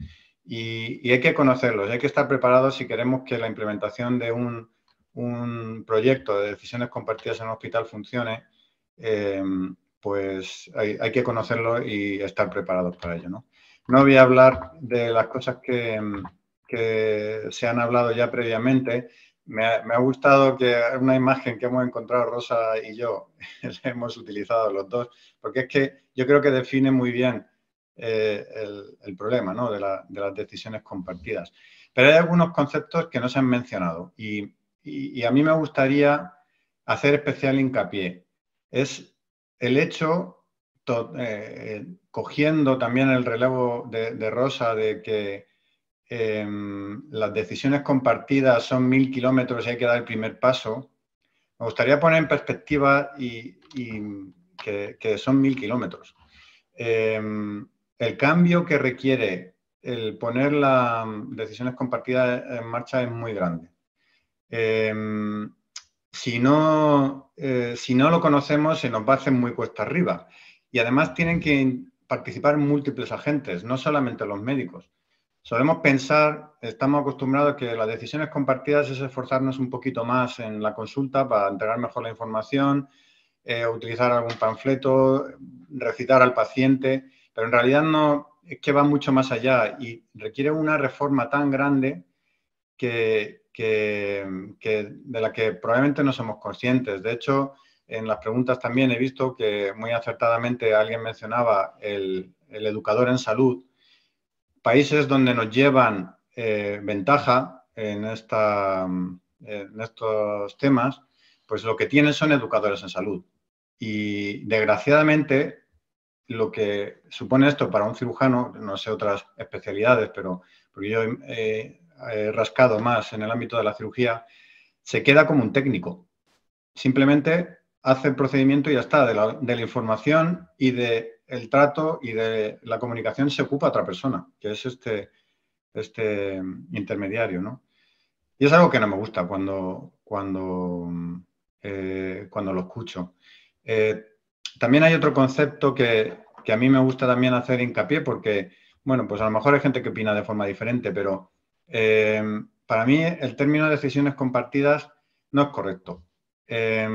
Y, y hay que conocerlos, hay que estar preparados si queremos que la implementación de un, un proyecto de decisiones compartidas en un hospital funcione, eh, pues hay, hay que conocerlo y estar preparados para ello, ¿no? No voy a hablar de las cosas que, que se han hablado ya previamente. Me ha, me ha gustado que una imagen que hemos encontrado Rosa y yo, la hemos utilizado los dos, porque es que yo creo que define muy bien eh, el, el problema, ¿no? de, la, de las decisiones compartidas. Pero hay algunos conceptos que no se han mencionado y, y, y a mí me gustaría hacer especial hincapié. Es el hecho, to, eh, cogiendo también el relevo de, de Rosa, de que Eh, las decisiones compartidas son mil kilómetros y hay que dar el primer paso. Me gustaría poner en perspectiva y, y que, que son mil kilómetros. Eh, el cambio que requiere el poner las decisiones compartidas en marcha es muy grande. Eh, si, no, eh, si no lo conocemos, se nos va a hacer muy cuesta arriba. Y además tienen que participar múltiples agentes, no solamente los médicos. Solemos pensar, estamos acostumbrados a que las decisiones compartidas es esforzarnos un poquito más en la consulta para entregar mejor la información, eh, utilizar algún panfleto, recitar al paciente, pero en realidad no, es que va mucho más allá y requiere una reforma tan grande que, que, que de la que probablemente no somos conscientes. De hecho, en las preguntas también he visto que muy acertadamente alguien mencionaba el, el educador en salud. Países donde nos llevan eh, ventaja en, esta, en estos temas, pues lo que tienen son educadores en salud. Y desgraciadamente, lo que supone esto para un cirujano, no sé otras especialidades, pero porque yo he, he rascado más en el ámbito de la cirugía, se queda como un técnico. Simplemente hace el procedimiento y ya está, de la, de la información y de el trato y de la comunicación se ocupa otra persona, que es este, este intermediario, ¿no? Y es algo que no me gusta cuando, cuando, eh, cuando lo escucho. Eh, también hay otro concepto que, que a mí me gusta también hacer hincapié porque, bueno, pues a lo mejor hay gente que opina de forma diferente, pero eh, para mí el término de decisiones compartidas no es correcto. Eh,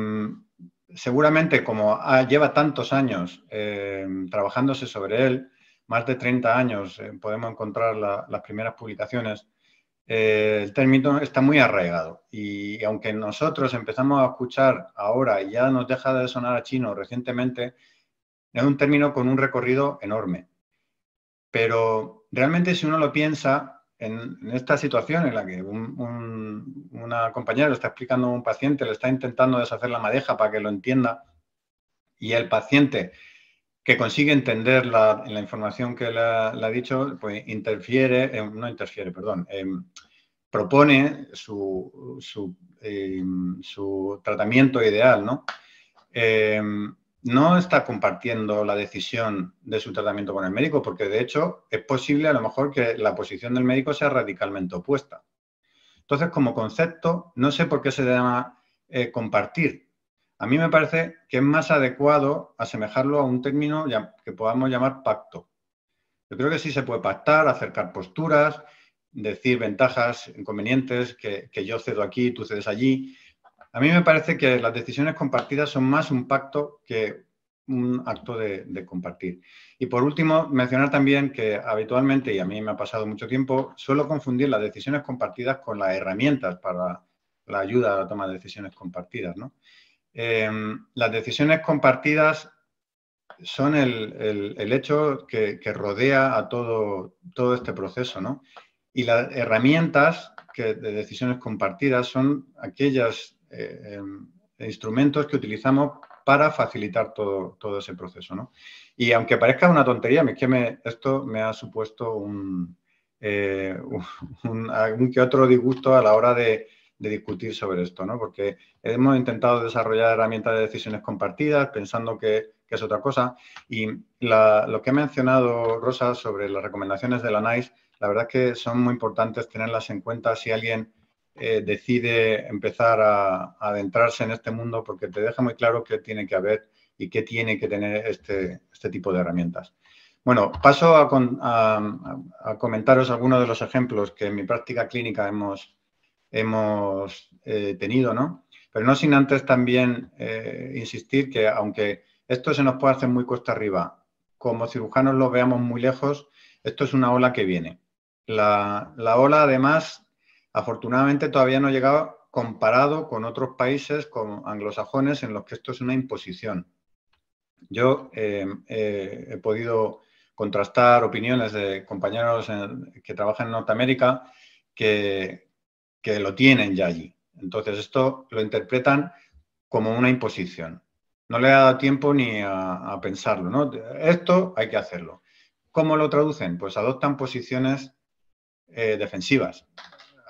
Seguramente, como lleva tantos años eh, trabajándose sobre él, más de treinta años eh, podemos encontrar la, las primeras publicaciones, eh, el término está muy arraigado. Y aunque nosotros empezamos a escuchar ahora y ya nos deja de sonar a chino recientemente, es un término con un recorrido enorme. Pero realmente si uno lo piensa, en, en esta situación en la que un, un, una compañera le está explicando a un paciente, le está intentando deshacer la madeja para que lo entienda y el paciente que consigue entender la, la información que le ha, le ha dicho, pues interfiere, eh, no interfiere, perdón, eh, propone su, su, eh, su tratamiento ideal, ¿no? Eh, no está compartiendo la decisión de su tratamiento con el médico, porque de hecho es posible a lo mejor que la posición del médico sea radicalmente opuesta. Entonces, como concepto, no sé por qué se llama eh, compartir. A mí me parece que es más adecuado asemejarlo a un término que podamos llamar pacto. Yo creo que sí se puede pactar, acercar posturas, decir ventajas, inconvenientes, que, que yo cedo aquí, tú cedes allí, A mí me parece que las decisiones compartidas son más un pacto que un acto de, de compartir. Y por último, mencionar también que habitualmente, y a mí me ha pasado mucho tiempo, suelo confundir las decisiones compartidas con las herramientas para la ayuda a la toma de decisiones compartidas, ¿no? Eh, las decisiones compartidas son el, el, el hecho que, que rodea a todo, todo este proceso, ¿no? Y las herramientas que, de decisiones compartidas son aquellas eh, eh, instrumentos que utilizamos para facilitar todo, todo ese proceso, ¿no? Y aunque parezca una tontería, es que me, esto me ha supuesto un, eh, un, un que otro disgusto a la hora de, de discutir sobre esto, ¿no? Porque hemos intentado desarrollar herramientas de decisiones compartidas pensando que, que es otra cosa. Y la, lo que ha mencionado Rosa sobre las recomendaciones de la NICE, la verdad es que son muy importantes tenerlas en cuenta si alguien eh, decide empezar a, a adentrarse en este mundo, porque te deja muy claro qué tiene que haber y qué tiene que tener este, este tipo de herramientas. Bueno, paso a, con, a, a comentaros algunos de los ejemplos que en mi práctica clínica hemos, hemos eh, tenido, ¿no? Pero no sin antes también eh, insistir que, aunque esto se nos puede hacer muy cuesta arriba, como cirujanos lo veamos muy lejos, esto es una ola que viene. La, la ola, además, afortunadamente todavía no ha llegado comparado con otros países con anglosajones en los que esto es una imposición. Yo eh, eh, he podido contrastar opiniones de compañeros en, que trabajan en Norteamérica que, que lo tienen ya allí. Entonces, esto lo interpretan como una imposición. No le ha dado tiempo ni a, a pensarlo, ¿no? Esto hay que hacerlo. ¿Cómo lo traducen? Pues adoptan posiciones eh, defensivas.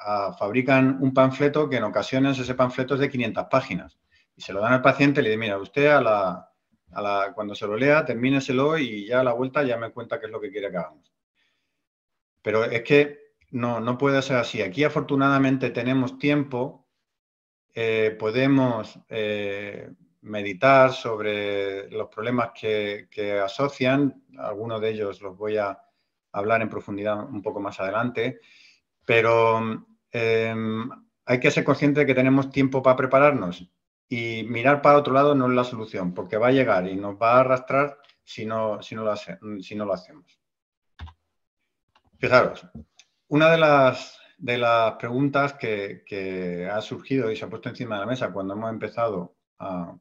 Ah, fabrican un panfleto que en ocasiones ese panfleto es de quinientas páginas. Y se lo dan al paciente y le dicen, mira, usted a la, a la, cuando se lo lea, termíneselo y ya a la vuelta ya me cuenta qué es lo que quiere que hagamos. Pero es que no, no puede ser así. Aquí afortunadamente tenemos tiempo, eh, podemos Eh, meditar sobre los problemas que, que asocian. Algunos de ellos los voy a hablar en profundidad un poco más adelante, pero eh, hay que ser consciente de que tenemos tiempo para prepararnos y mirar para otro lado no es la solución, porque va a llegar y nos va a arrastrar si no, si no, lo, hace, si no lo hacemos. Fijaros, una de las, de las preguntas que, que ha surgido y se ha puesto encima de la mesa cuando hemos empezado a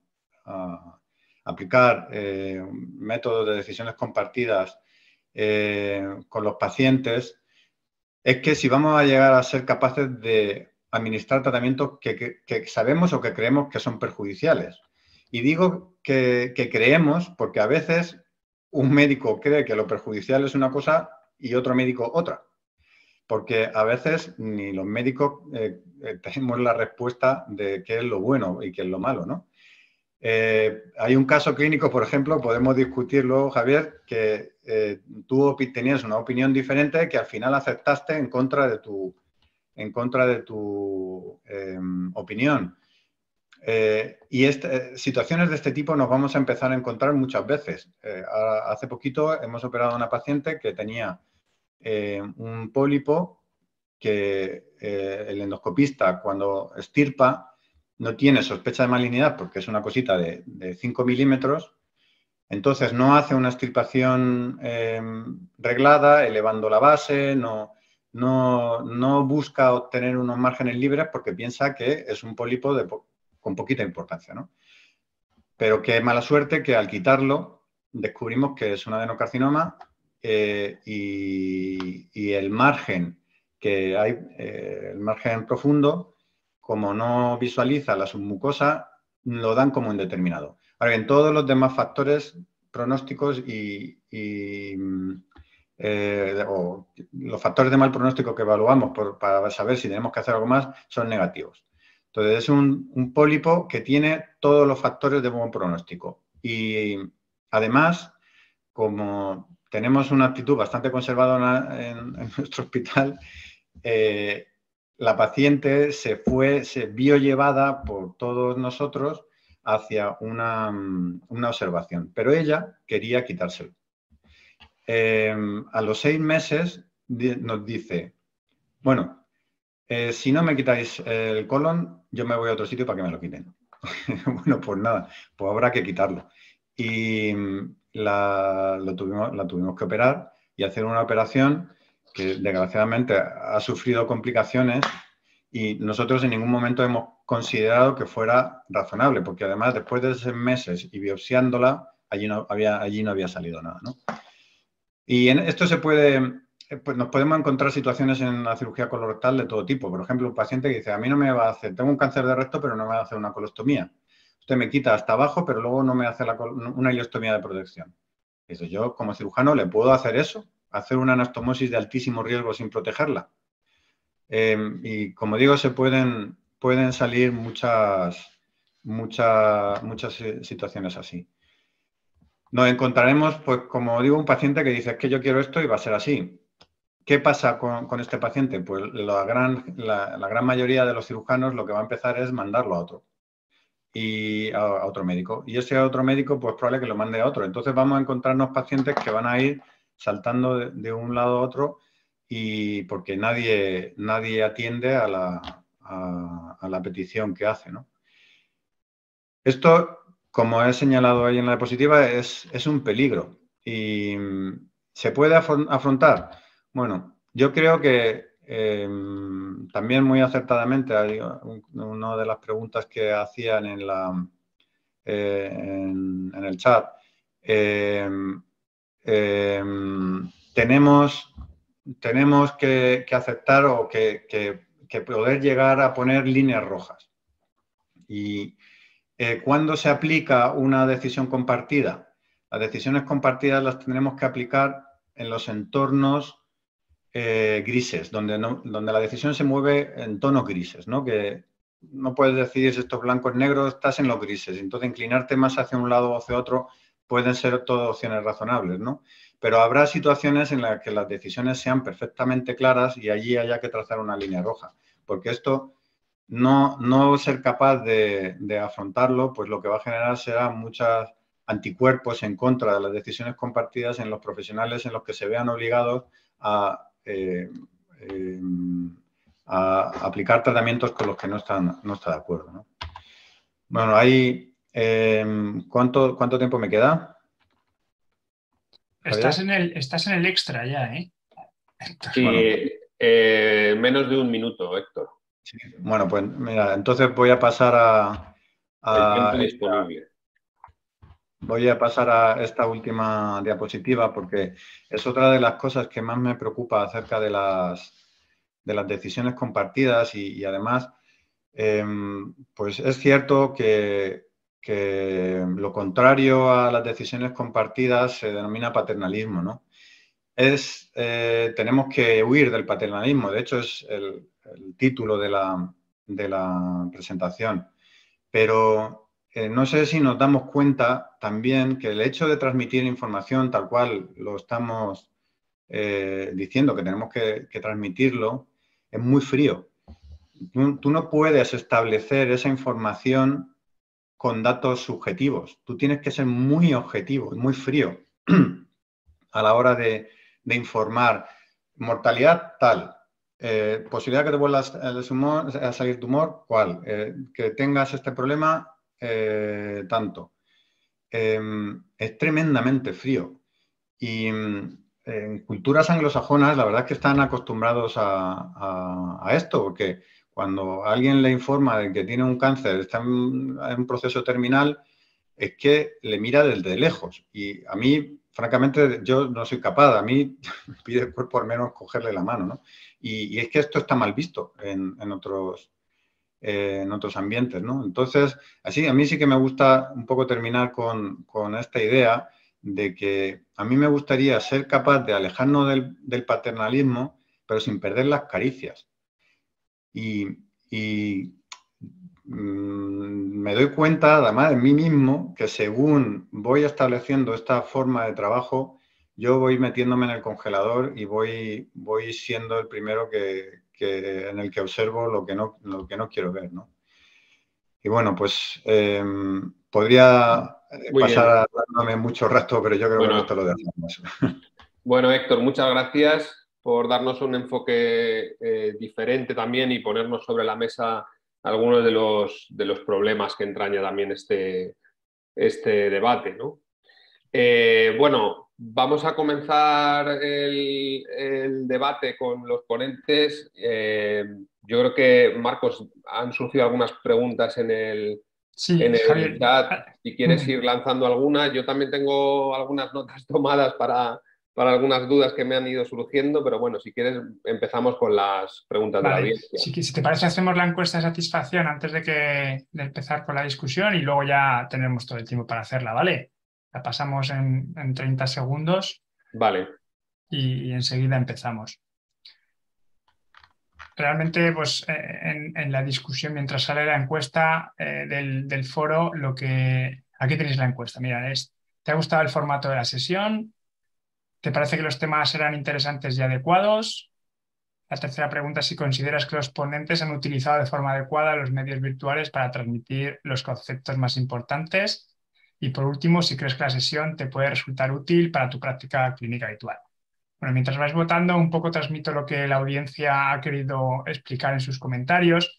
A aplicar eh, métodos de decisiones compartidas eh, con los pacientes, es que si vamos a llegar a ser capaces de administrar tratamientos que, que, que sabemos o que creemos que son perjudiciales. Y digo que, que creemos porque a veces un médico cree que lo perjudicial es una cosa y otro médico otra. Porque a veces ni los médicos eh, tenemos la respuesta de qué es lo bueno y qué es lo malo, ¿no? Eh, hay un caso clínico, por ejemplo, podemos discutirlo, Javier, que eh, tú tenías una opinión diferente que al final aceptaste en contra de tu, en contra de tu eh, opinión. Eh, y este, situaciones de este tipo nos vamos a empezar a encontrar muchas veces. Eh, a, hace poquito hemos operado a una paciente que tenía eh, un pólipo que eh, el endoscopista, cuando extirpa, no tiene sospecha de malignidad porque es una cosita de, de cinco milímetros, entonces no hace una extirpación eh, reglada, elevando la base, no, no, no busca obtener unos márgenes libres porque piensa que es un pólipo de po- con poquita importancia, ¿no? Pero qué mala suerte que al quitarlo descubrimos que es un adenocarcinoma eh, y, y el margen que hay, eh, el margen profundo, como no visualiza la submucosa, lo dan como indeterminado. Ahora bien, todos los demás factores pronósticos y, y eh, o los factores de mal pronóstico que evaluamos por, para saber si tenemos que hacer algo más son negativos. Entonces, es un, un pólipo que tiene todos los factores de buen pronóstico. Y además, como tenemos una actitud bastante conservadora en, en nuestro hospital, eh, la paciente se fue, se vio llevada por todos nosotros hacia una, una observación, pero ella quería quitárselo. Eh, a los seis meses nos dice, bueno, Eh, si no me quitáis el colon, yo me voy a otro sitio para que me lo quiten. Bueno, pues nada, pues habrá que quitarlo. Y la, lo tuvimos, la tuvimos que operar y hacer una operación que desgraciadamente ha sufrido complicaciones y nosotros en ningún momento hemos considerado que fuera razonable, porque además después de seis meses y biopsiándola, allí no había, allí no había salido nada, ¿no? Y en esto se puede... Pues nos podemos encontrar situaciones en la cirugía colorectal de todo tipo. Por ejemplo, un paciente que dice, a mí no me va a hacer, tengo un cáncer de recto, pero no me va a hacer una colostomía. Usted me quita hasta abajo, pero luego no me hace la, una ileostomía de protección. Dice, yo como cirujano, ¿le puedo hacer eso? ¿Hacer una anastomosis de altísimo riesgo sin protegerla? Eh, y como digo, se pueden, pueden salir muchas, muchas, muchas situaciones así. Nos encontraremos, pues como digo, un paciente que dice, es que yo quiero esto y va a ser así. ¿Qué pasa con, con este paciente? Pues la gran, la, la gran mayoría de los cirujanos lo que va a empezar es mandarlo a otro, y a, a otro médico. Y ese otro médico, pues probable que lo mande a otro. Entonces vamos a encontrarnos pacientes que van a ir saltando de, de un lado a otro y porque nadie, nadie atiende a la, a, a la petición que hace, ¿no? Esto, como he señalado ahí en la diapositiva, es, es un peligro. Y ¿se puede afrontar? Bueno, yo creo que eh, también muy acertadamente, hay una de las preguntas que hacían en, la, eh, en, en el chat, eh, eh, tenemos, tenemos que, que aceptar o que, que, que poder llegar a poner líneas rojas. Y eh, ¿cuándo se aplica una decisión compartida? Las decisiones compartidas las tendremos que aplicar en los entornos Eh, grises, donde, no, donde la decisión se mueve en tonos grises, ¿no? Que no puedes decidir si esto es blanco o negro, estás en los grises, entonces inclinarte más hacia un lado o hacia otro pueden ser todas opciones razonables, ¿no? Pero habrá situaciones en las que las decisiones sean perfectamente claras y allí haya que trazar una línea roja, porque esto no, no ser capaz de, de afrontarlo, pues lo que va a generar será muchos anticuerpos en contra de las decisiones compartidas en los profesionales en los que se vean obligados a Eh, eh, a aplicar tratamientos con los que no están no está de acuerdo, ¿no? Bueno, ahí eh, ¿cuánto, ¿cuánto tiempo me queda? Estás en, el, estás en el extra ya, ¿eh? Entonces, sí, bueno, eh, menos de un minuto, Héctor. Sí. Bueno, pues mira, entonces voy a pasar a... a el tiempo disponible. Voy a pasar a esta última diapositiva porque es otra de las cosas que más me preocupa acerca de las, de las decisiones compartidas y, y además, eh, pues es cierto que, que lo contrario a las decisiones compartidas se denomina paternalismo, ¿no? Es, eh, tenemos que huir del paternalismo, de hecho es el, el título de la, de la presentación, pero... Eh, no sé si nos damos cuenta también que el hecho de transmitir información tal cual lo estamos eh, diciendo, que tenemos que, que transmitirlo, es muy frío. Tú, tú no puedes establecer esa información con datos subjetivos. Tú tienes que ser muy objetivo y muy frío a la hora de, de informar. Mortalidad tal. Eh, posibilidad que te vuelva a salir tumor, ¿cuál? Eh, que tengas este problema... Eh, tanto. Eh, es tremendamente frío. Y eh, en culturas anglosajonas la verdad es que están acostumbrados a, a, a esto, porque cuando alguien le informa de que tiene un cáncer, está en, en un proceso terminal, es que le mira desde lejos. Y a mí, francamente, yo no soy capaz. A mí me pide el cuerpo al menos cogerle la mano, ¿no? Y, y es que esto está mal visto en, en otros... Eh, en otros ambientes, ¿no? Entonces, así a mí sí que me gusta un poco terminar con, con esta idea de que a mí me gustaría ser capaz de alejarnos del, del paternalismo, pero sin perder las caricias. Y, y mmm, me doy cuenta, además de mí mismo, que según voy estableciendo esta forma de trabajo, yo voy metiéndome en el congelador y voy, voy siendo el primero que... Que, en el que observo lo que no, lo que no quiero ver, ¿no? Y bueno, pues eh, podría muy pasar bien. Dándome mucho rato, pero yo creo bueno, que esto lo dejamos. Bueno, Héctor, muchas gracias. por darnos un enfoque eh, diferente también y ponernos sobre la mesa algunos de los, de los problemas que entraña también este, este debate, ¿no? Eh, bueno, vamos a comenzar el, el debate con los ponentes. Eh, yo creo que, Marcos, han surgido algunas preguntas en el, sí, en el Javier, chat. Si quieres ir lanzando alguna, yo también tengo algunas notas tomadas para... para algunas dudas que me han ido surgiendo, pero bueno, si quieres empezamos con las preguntas vale. de la audiencia. Si, si te parece, hacemos la encuesta de satisfacción antes de, que, de empezar con la discusión y luego ya tendremos todo el tiempo para hacerla, ¿vale? La pasamos en, en treinta segundos. Vale. Y, y enseguida empezamos. Realmente, pues en, en la discusión, mientras sale la encuesta eh, del, del foro, lo que... Aquí tenéis la encuesta, mira, es, ¿te ha gustado el formato de la sesión? ¿Te parece que los temas eran interesantes y adecuados? La tercera pregunta es si consideras que los ponentes han utilizado de forma adecuada los medios virtuales para transmitir los conceptos más importantes. Y por último, si crees que la sesión te puede resultar útil para tu práctica clínica habitual. Bueno, mientras vais votando, un poco transmito lo que la audiencia ha querido explicar en sus comentarios.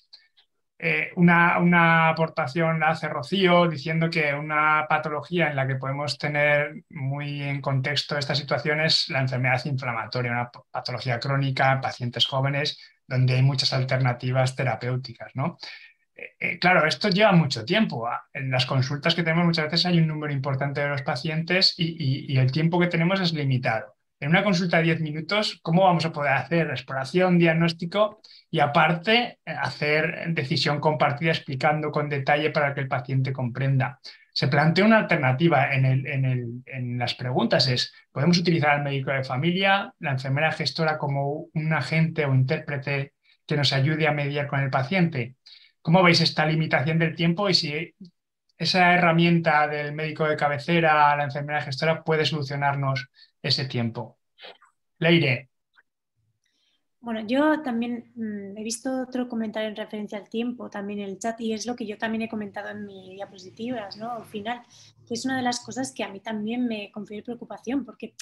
Eh, una, una aportación la hace Rocío diciendo que una patología en la que podemos tener muy en contexto esta situación es la enfermedad inflamatoria, una patología crónica en pacientes jóvenes donde hay muchas alternativas terapéuticas, ¿no? Eh, eh, claro, esto lleva mucho tiempo. En las consultas que tenemos muchas veces hay un número importante de los pacientes y, y, y el tiempo que tenemos es limitado. En una consulta de diez minutos, ¿cómo vamos a poder hacer exploración, diagnóstico y aparte hacer decisión compartida explicando con detalle para que el paciente comprenda? Se plantea una alternativa en, el, en, el, en las preguntas, es ¿podemos utilizar al médico de familia, la enfermera gestora como un agente o intérprete que nos ayude a mediar con el paciente? ¿Cómo veis esta limitación del tiempo y si esa herramienta del médico de cabecera, la enfermera gestora puede solucionarnos ese tiempo? Leyre. Bueno, yo también mmm, he visto otro comentario en referencia al tiempo también en el chat y es lo que yo también he comentado en mis diapositivas, ¿no? Al final, que es una de las cosas que a mí también me confiere preocupación porque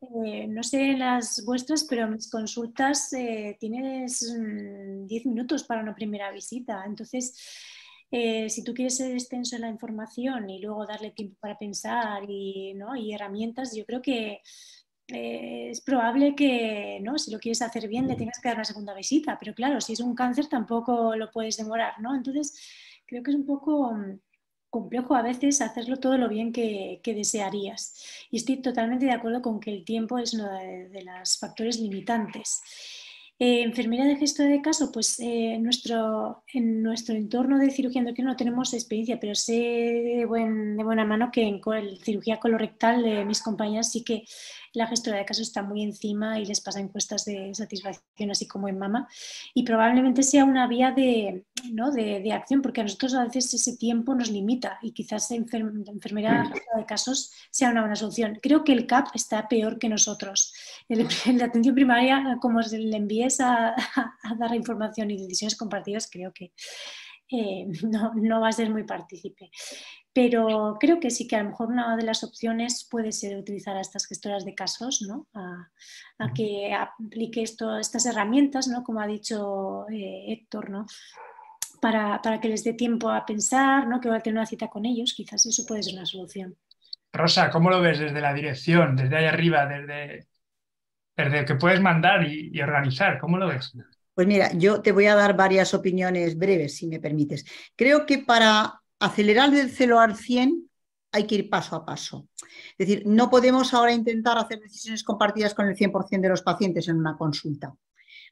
eh, no sé las vuestras, pero mis consultas eh, tienes mmm, diez minutos para una primera visita, entonces... Eh, si tú quieres ser extenso en la información y luego darle tiempo para pensar y, ¿no? y herramientas, yo creo que eh, es probable que ¿no? si lo quieres hacer bien le tengas que dar una segunda visita, pero claro, si es un cáncer tampoco lo puedes demorar, ¿no? Entonces creo que es un poco complejo a veces hacerlo todo lo bien que, que desearías y estoy totalmente de acuerdo con que el tiempo es uno de, de los factores limitantes. Eh, enfermería de gesto de caso, pues eh, nuestro, en nuestro entorno de cirugía endocrina no tenemos experiencia, pero sé de, buen, de buena mano que en col, cirugía colorectal de eh, mis compañeras sí que la gestora de caso está muy encima y les pasa encuestas de satisfacción así como en mama y probablemente sea una vía de, ¿no? de, de acción porque a nosotros a veces ese tiempo nos limita y quizás enfer, enfermería de casos sea una buena solución. Creo que el C A P está peor que nosotros. El, el de atención primaria, como se le envía A, a dar información y decisiones compartidas, creo que eh, no, no va a ser muy partícipe. Pero creo que sí que a lo mejor una de las opciones puede ser utilizar a estas gestoras de casos, ¿no? a, a que aplique esto, estas herramientas, ¿no? como ha dicho eh, Héctor, ¿no? para, para que les dé tiempo a pensar, ¿no? que va a tener una cita con ellos, quizás eso puede ser una solución. Rosa, ¿cómo lo ves desde la dirección, desde ahí arriba, desde... Desde que puedes mandar y, y organizar, ¿cómo lo ves? Pues mira, yo te voy a dar varias opiniones breves, si me permites. Creo que para acelerar del cero al cien hay que ir paso a paso. Es decir, no podemos ahora intentar hacer decisiones compartidas con el cien por cien de los pacientes en una consulta.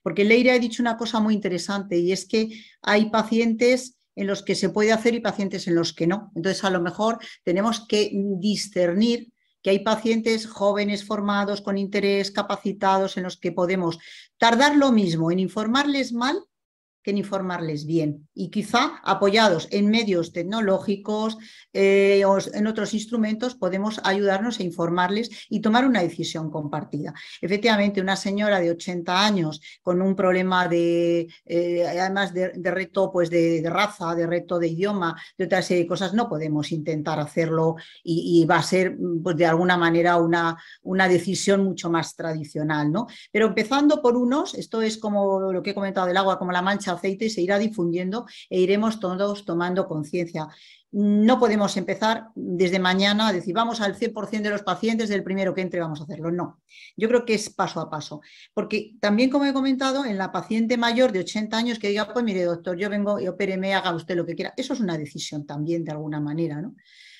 Porque Leyre ha dicho una cosa muy interesante y es que hay pacientes en los que se puede hacer y pacientes en los que no. Entonces, a lo mejor tenemos que discernir que hay pacientes jóvenes, formados, con interés, capacitados, en los que podemos tardar lo mismo en informarles mal que en informarles bien y quizá apoyados en medios tecnológicos, eh, o en otros instrumentos, podemos ayudarnos a informarles y tomar una decisión compartida. Efectivamente, una señora de ochenta años con un problema de, eh, además de, de reto pues de, de raza, de reto de idioma, de otra serie de cosas, no podemos intentar hacerlo y, y va a ser pues, de alguna manera una, una decisión mucho más tradicional, ¿no? Pero empezando por unos, esto es como lo que he comentado del agua, como la mancha aceite, y se irá difundiendo e iremos todos tomando conciencia. No podemos empezar desde mañana a decir vamos al cien por cien de los pacientes, del primero que entre vamos a hacerlo, no. Yo creo que es paso a paso, porque también, como he comentado, en la paciente mayor de ochenta años que diga, pues mire doctor, yo vengo y opéreme, haga usted lo que quiera, eso es una decisión también de alguna manera, ¿no?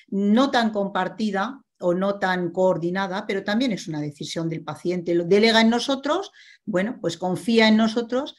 No tan compartida o no tan coordinada, pero también es una decisión del paciente, lo delega en nosotros, bueno, pues confía en nosotros,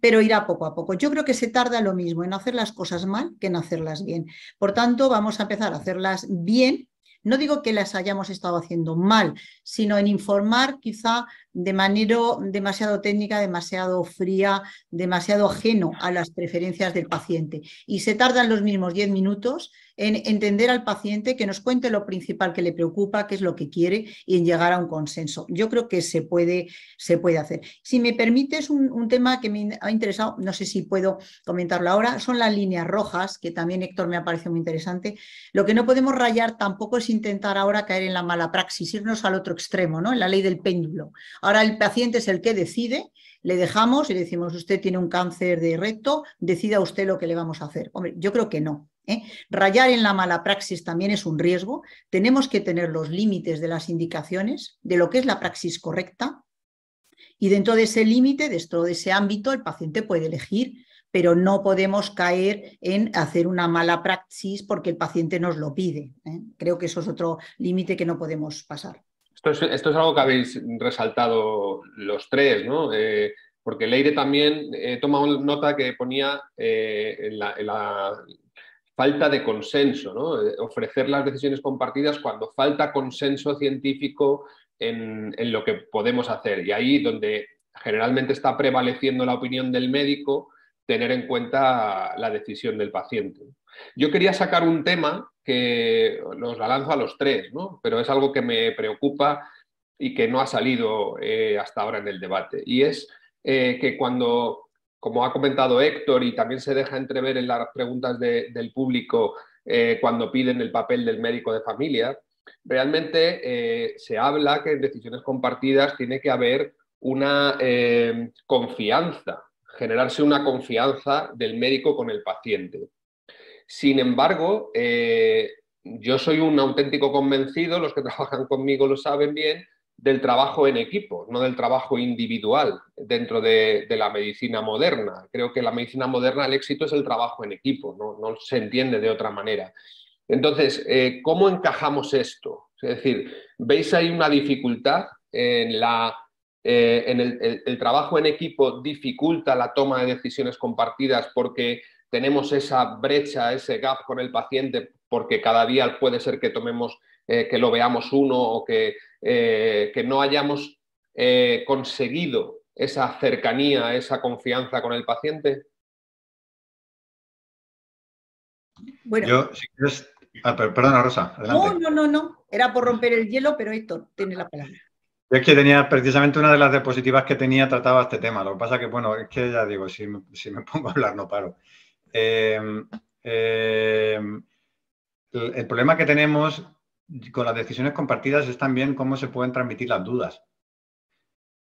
pero irá poco a poco. Yo creo que se tarda lo mismo en hacer las cosas mal que en hacerlas bien. Por tanto, vamos a empezar a hacerlas bien. No digo que las hayamos estado haciendo mal, sino en informar quizá de manera demasiado técnica, demasiado fría, demasiado ajeno a las preferencias del paciente. Y se tardan los mismos diez minutos en entender al paciente, que nos cuente lo principal que le preocupa, qué es lo que quiere y en llegar a un consenso. Yo creo que se puede, se puede hacer. Si me permites, un, un tema que me ha interesado, no sé si puedo comentarlo ahora, son las líneas rojas, que también Héctor me ha parecido muy interesante. Lo que no podemos rayar tampoco es intentar ahora caer en la mala praxis, irnos al otro extremo, ¿no? En la ley del péndulo. Ahora el paciente es el que decide, le dejamos y le decimos, usted tiene un cáncer de recto, decida usted lo que le vamos a hacer. Hombre, yo creo que no, ¿eh? Rayar en la mala praxis también es un riesgo. Tenemos que tener los límites de las indicaciones, de lo que es la praxis correcta, y dentro de ese límite, dentro de ese ámbito, el paciente puede elegir, pero no podemos caer en hacer una mala praxis porque el paciente nos lo pide, ¿eh? Creo que eso es otro límite que no podemos pasar. Esto es, esto es algo que habéis resaltado los tres, ¿no? Eh, porque Leyre también eh, toma una nota que ponía eh, en, la, en la falta de consenso, ¿no? Eh, ofrecer las decisiones compartidas cuando falta consenso científico en, en lo que podemos hacer. Y ahí donde generalmente está prevaleciendo la opinión del médico, tener en cuenta la decisión del paciente. Yo quería sacar un tema que los la lanzo a los tres, ¿no? Pero es algo que me preocupa y que no ha salido eh, hasta ahora en el debate. Y es eh, que cuando, como ha comentado Héctor, y también se deja entrever en las preguntas de, del público eh, cuando piden el papel del médico de familia, realmente eh, se habla que en decisiones compartidas tiene que haber una eh, confianza, generarse una confianza del médico con el paciente. Sin embargo, eh, yo soy un auténtico convencido, los que trabajan conmigo lo saben bien, del trabajo en equipo, no del trabajo individual dentro de, de la medicina moderna. Creo que la medicina moderna, el éxito es el trabajo en equipo, no, no se entiende de otra manera. Entonces, eh, ¿cómo encajamos esto? Es decir, ¿veis ahí una dificultad en la... Eh, en el, el, el trabajo en equipo dificulta la toma de decisiones compartidas porque tenemos esa brecha, ese gap con el paciente, porque cada día puede ser que tomemos, eh, que lo veamos uno o que, eh, que no hayamos eh, conseguido esa cercanía, esa confianza con el paciente? Bueno. Yo, si quieres... ah, perdona, Rosa, adelante. No, no, no, no. Era por romper el hielo, pero Héctor tiene la palabra. Yo es que tenía precisamente una de las diapositivas que tenía trataba este tema. Lo que pasa que, bueno, es que ya digo, si, si me pongo a hablar no paro. Eh, eh, el, el problema que tenemos con las decisiones compartidas es también cómo se pueden transmitir las dudas.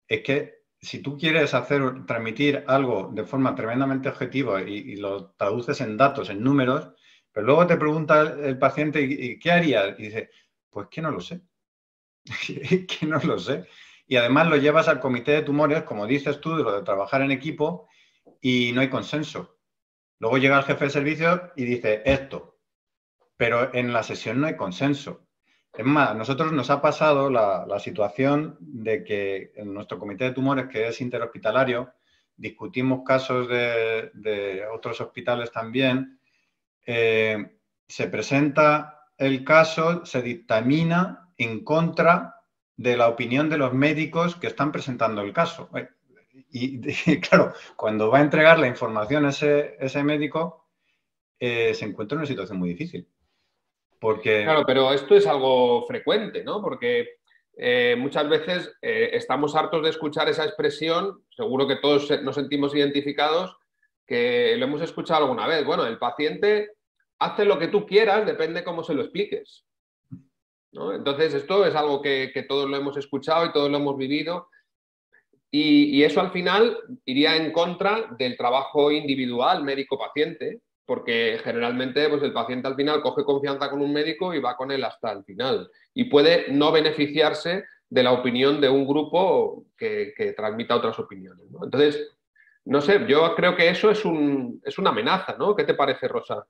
Es que si tú quieres hacer, transmitir algo de forma tremendamente objetiva y, y lo traduces en datos, en números, pero luego te pregunta el, el paciente, ¿y qué haría? Y dice, pues que no lo sé. Que no lo sé. Y además lo llevas al comité de tumores, como dices tú, de lo de trabajar en equipo, y no hay consenso. Luego llega el jefe de servicios y dice esto, pero en la sesión no hay consenso. Es más, a nosotros nos ha pasado la, la situación de que en nuestro comité de tumores, que es interhospitalario, discutimos casos de, de otros hospitales también, eh, se presenta el caso, se dictamina en contra de la opinión de los médicos que están presentando el caso. y, y claro, cuando va a entregar la información a ese, ese médico, eh, se encuentra en una situación muy difícil. Porque... Claro, pero esto es algo frecuente, ¿no? Porque eh, muchas veces eh, estamos hartos de escuchar esa expresión, seguro que todos nos sentimos identificados, que lo hemos escuchado alguna vez. Bueno, el paciente hace lo que tú quieras, depende cómo se lo expliques, ¿no? Entonces, esto es algo que, que todos lo hemos escuchado y todos lo hemos vivido. Y, y eso al final iría en contra del trabajo individual médico-paciente, porque generalmente pues, el paciente al final coge confianza con un médico y va con él hasta el final. Y puede no beneficiarse de la opinión de un grupo que, que transmita otras opiniones, ¿no? Entonces, no sé, yo creo que eso es, un, es una amenaza, ¿no? ¿Qué te parece, Rosa?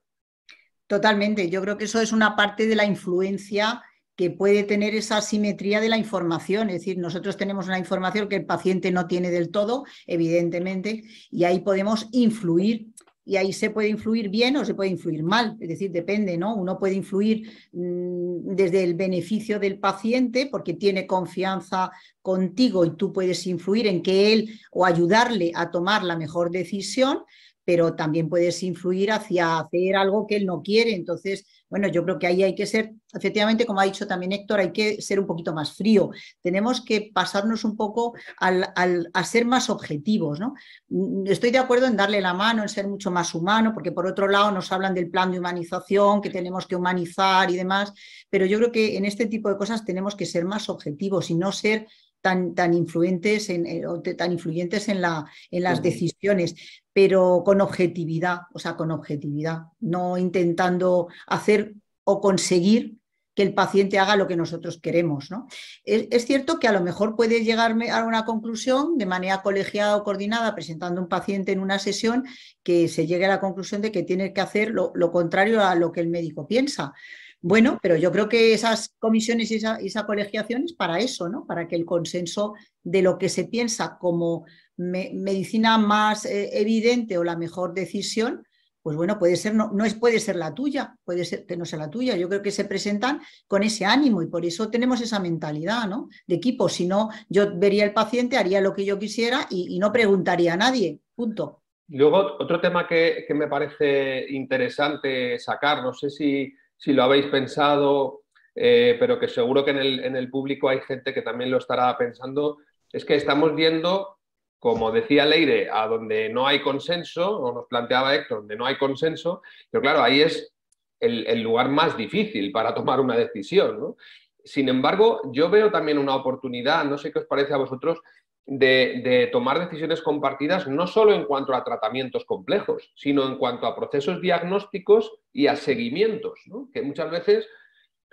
Totalmente. Yo creo que eso es una parte de la influencia que puede tener esa asimetría de la información, es decir, nosotros tenemos una información que el paciente no tiene del todo, evidentemente, y ahí podemos influir, y ahí se puede influir bien o se puede influir mal, es decir, depende, ¿no? Uno puede influir mmm, desde el beneficio del paciente, porque tiene confianza contigo y tú puedes influir en que él, o ayudarle a tomar la mejor decisión, pero también puedes influir hacia hacer algo que él no quiere. Entonces, bueno, yo creo que ahí hay que ser, efectivamente, como ha dicho también Héctor, hay que ser un poquito más frío. Tenemos que pasarnos un poco al, al, a ser más objetivos, ¿no? Estoy de acuerdo en darle la mano, en ser mucho más humano, porque por otro lado nos hablan del plan de humanización, que tenemos que humanizar y demás, pero yo creo que en este tipo de cosas tenemos que ser más objetivos y no ser tan, tan influentes en, eh, tan influyentes en, la, en las decisiones, pero con objetividad, o sea, con objetividad, no intentando hacer o conseguir que el paciente haga lo que nosotros queremos, ¿no? Es, es cierto que a lo mejor puede llegarme a una conclusión de manera colegiada o coordinada, presentando un paciente en una sesión, que se llegue a la conclusión de que tiene que hacer lo, lo contrario a lo que el médico piensa. Bueno, pero yo creo que esas comisiones y esa, esa colegiación es para eso, ¿no? Para que el consenso de lo que se piensa como me, medicina más eh, evidente o la mejor decisión, pues bueno, puede ser, no, no es, puede ser la tuya, puede ser que no sea la tuya. Yo creo que se presentan con ese ánimo y por eso tenemos esa mentalidad, ¿no? De equipo. Si no, yo vería al paciente, haría lo que yo quisiera y, y no preguntaría a nadie, punto. Luego, otro tema que, que me parece interesante sacar, no sé si... si lo habéis pensado, eh, pero que seguro que en el, en el público hay gente que también lo estará pensando, es que estamos viendo, como decía Leyre, a donde no hay consenso, o nos planteaba Héctor, donde no hay consenso, pero claro, ahí es el, el lugar más difícil para tomar una decisión, ¿no? Sin embargo, yo veo también una oportunidad, no sé qué os parece a vosotros, de, de tomar decisiones compartidas no solo en cuanto a tratamientos complejos, sino en cuanto a procesos diagnósticos y a seguimientos, ¿no? Que muchas veces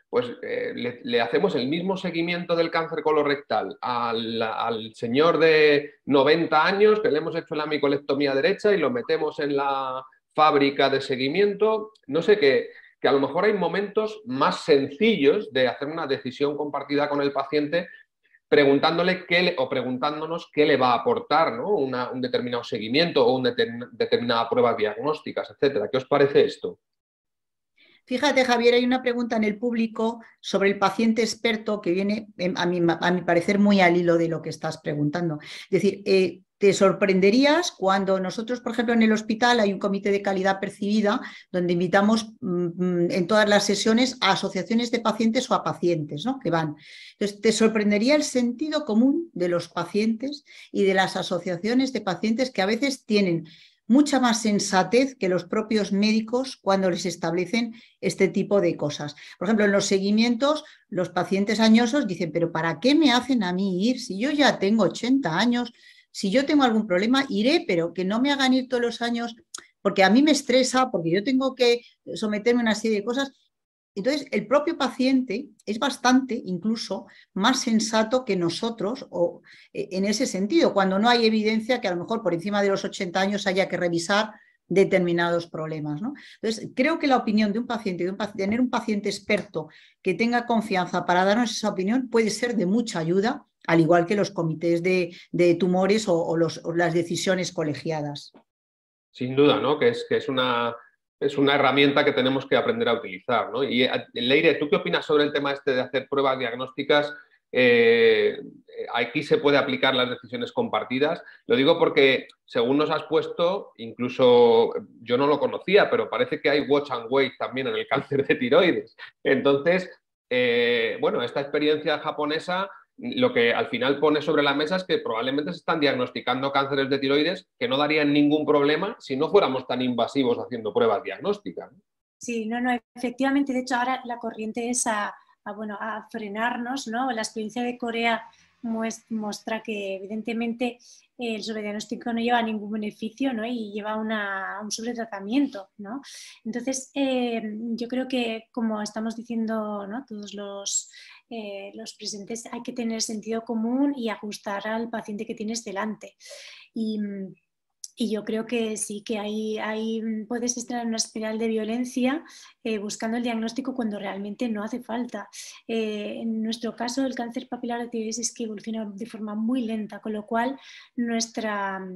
pues, eh, le, le hacemos el mismo seguimiento del cáncer colorectal al, al señor de noventa años que le hemos hecho la micolectomía derecha y lo metemos en la fábrica de seguimiento. No sé, que, que a lo mejor hay momentos más sencillos de hacer una decisión compartida con el paciente, preguntándole qué le, o preguntándonos qué le va a aportar, ¿no? Una, un determinado seguimiento o una determinada prueba diagnósticas, etcétera. ¿Qué os parece esto? Fíjate, Javier, hay una pregunta en el público sobre el paciente experto que viene, a mi, a mi parecer, muy al hilo de lo que estás preguntando. Es decir, eh, te sorprenderías cuando nosotros, por ejemplo, en el hospital hay un comité de calidad percibida donde invitamos mmm, en todas las sesiones a asociaciones de pacientes o a pacientes, ¿no? Que van. Entonces, te sorprendería el sentido común de los pacientes y de las asociaciones de pacientes que a veces tienen mucha más sensatez que los propios médicos cuando les establecen este tipo de cosas. Por ejemplo, en los seguimientos, los pacientes añosos dicen, pero ¿para qué me hacen a mí ir? Si yo ya tengo ochenta años... Si yo tengo algún problema, iré, pero que no me hagan ir todos los años, porque a mí me estresa, porque yo tengo que someterme a una serie de cosas. Entonces, el propio paciente es bastante, incluso, más sensato que nosotros o, en ese sentido, cuando no hay evidencia que a lo mejor por encima de los ochenta años haya que revisar determinados problemas, ¿no? Entonces, creo que la opinión de un paciente, de un, tener un paciente experto que tenga confianza para darnos esa opinión puede ser de mucha ayuda, al igual que los comités de, de tumores o, o, los, o las decisiones colegiadas. Sin duda, ¿no? Que es, que es, una, es una herramienta que tenemos que aprender a utilizar, ¿no? Y Leyre, ¿tú qué opinas sobre el tema este de hacer pruebas diagnósticas eh, aquí se puede aplicar las decisiones compartidas. Lo digo porque, según nos has puesto, incluso yo no lo conocía, pero parece que hay watch and wait también en el cáncer de tiroides. Entonces, eh, bueno, esta experiencia japonesa lo que al final pone sobre la mesa es que probablemente se están diagnosticando cánceres de tiroides que no darían ningún problema si no fuéramos tan invasivos haciendo pruebas diagnósticas. Sí, no, no, efectivamente. De hecho, ahora la corriente es a, a, bueno, a frenarnos, ¿no? La experiencia de Corea muestra que evidentemente el sobrediagnóstico no lleva ningún beneficio, ¿no? Y lleva una, un sobretratamiento, ¿no? Entonces, eh, yo creo que, como estamos diciendo, ¿no?, todos los, eh, los presentes, hay que tener sentido común y ajustar al paciente que tienes delante. Y, y yo creo que sí, que ahí, ahí puedes estar en una espiral de violencia eh, buscando el diagnóstico cuando realmente no hace falta. Eh, en nuestro caso, el cáncer papilar de tiroides es que evoluciona de forma muy lenta, con lo cual nuestra,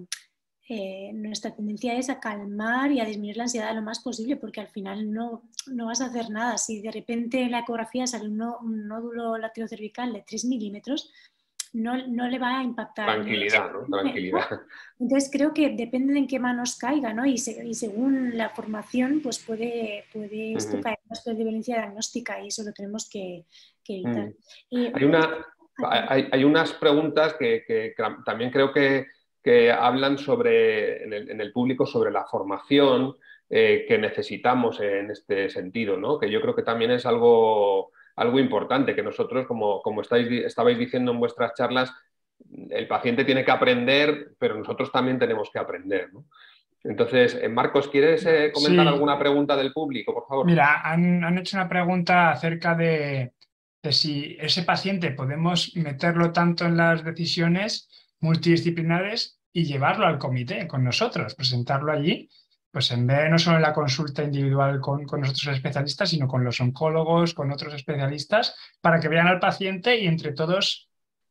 eh, nuestra tendencia es a calmar y a disminuir la ansiedad lo más posible, porque al final no, no vas a hacer nada. Si de repente en la ecografía sale un, un nódulo laterocervical de tres milímetros, No, no le va a impactar. Tranquilidad, ¿no? Tranquilidad. Entonces creo que depende de en qué manos caiga, ¿no? Y, se, y según la formación, pues puede, puede esto caer en una de violencia diagnóstica y eso lo tenemos que, que evitar. Mm. Eh, hay, una, hay, hay unas preguntas que, que, que también creo que, que hablan sobre, en el, en el público sobre la formación eh, que necesitamos en este sentido, ¿no? Que yo creo que también es algo... Algo importante, que nosotros, como, como estáis, estabais diciendo en vuestras charlas, el paciente tiene que aprender, pero nosotros también tenemos que aprender, ¿no? Entonces, Marcos, ¿quieres eh, comentar sí. alguna pregunta del público, por favor? Mira, han, han hecho una pregunta acerca de, de si ese paciente podemos meterlo tanto en las decisiones multidisciplinares y llevarlo al comité con nosotros, presentarlo allí. Pues en vez, no solo en la consulta individual con, con nuestros especialistas, sino con los oncólogos, con otros especialistas, para que vean al paciente y entre todos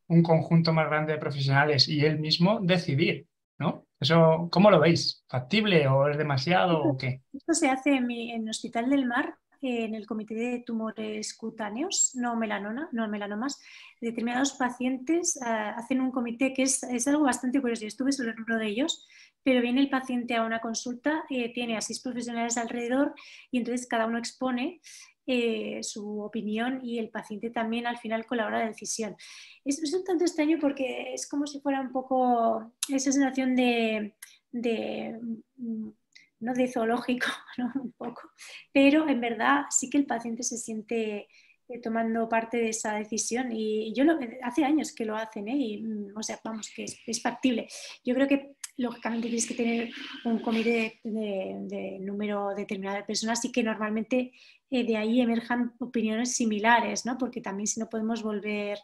un conjunto más grande de profesionales y él mismo decidir, ¿no? Eso, ¿cómo lo veis? ¿Factible o es demasiado o qué? Esto se hace en, mi, en Hospital del Mar, en el Comité de Tumores Cutáneos, no, melanoma, no melanomas. Determinados pacientes uh, hacen un comité que es, es algo bastante curioso. Yo estuve sobre uno de ellos. Pero viene el paciente a una consulta, eh, tiene a seis profesionales alrededor y entonces cada uno expone eh, su opinión y el paciente también al final colabora en la decisión. Es, es un tanto extraño porque es como si fuera un poco esa sensación de... de no de zoológico, ¿no? Un poco. Pero en verdad sí que el paciente se siente... tomando parte de esa decisión y yo lo, hace años que lo hacen, ¿eh? Y, o sea, vamos, que es, es factible. Yo creo que lógicamente tienes que tener un comité de, de, de número determinado de personas y que normalmente eh, de ahí emerjan opiniones similares, ¿no? Porque también si no podemos volver,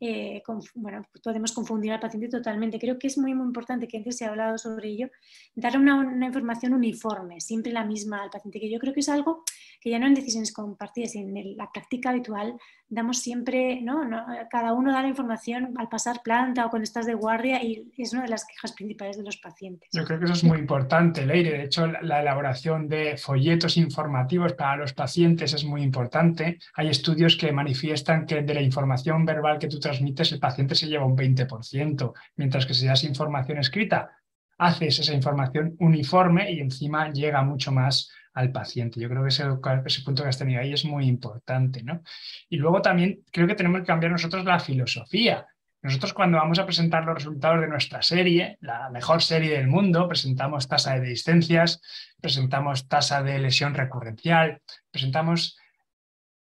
eh, con, bueno, podemos confundir al paciente totalmente. Creo que es muy, muy importante, que antes se ha hablado sobre ello, dar una, una información uniforme, siempre la misma al paciente, que yo creo que es algo que ya no en decisiones compartidas, en el, la práctica habitual damos siempre, ¿no? No, cada uno da la información al pasar planta o cuando estás de guardia y es una de las quejas principales de los pacientes. Yo creo que eso es muy importante, Leyre. De hecho, la, la elaboración de folletos informativos para los pacientes es muy importante. Hay estudios que manifiestan que de la información verbal que tú transmites, el paciente se lleva un veinte por ciento, mientras que si das información escrita, haces esa información uniforme y encima llega mucho más al paciente. Yo creo que ese, ese punto que has tenido ahí es muy importante, ¿no? Y luego también creo que tenemos que cambiar nosotros la filosofía. Nosotros cuando vamos a presentar los resultados de nuestra serie, la mejor serie del mundo, presentamos tasa de discencias, presentamos tasa de lesión recurrencial, presentamos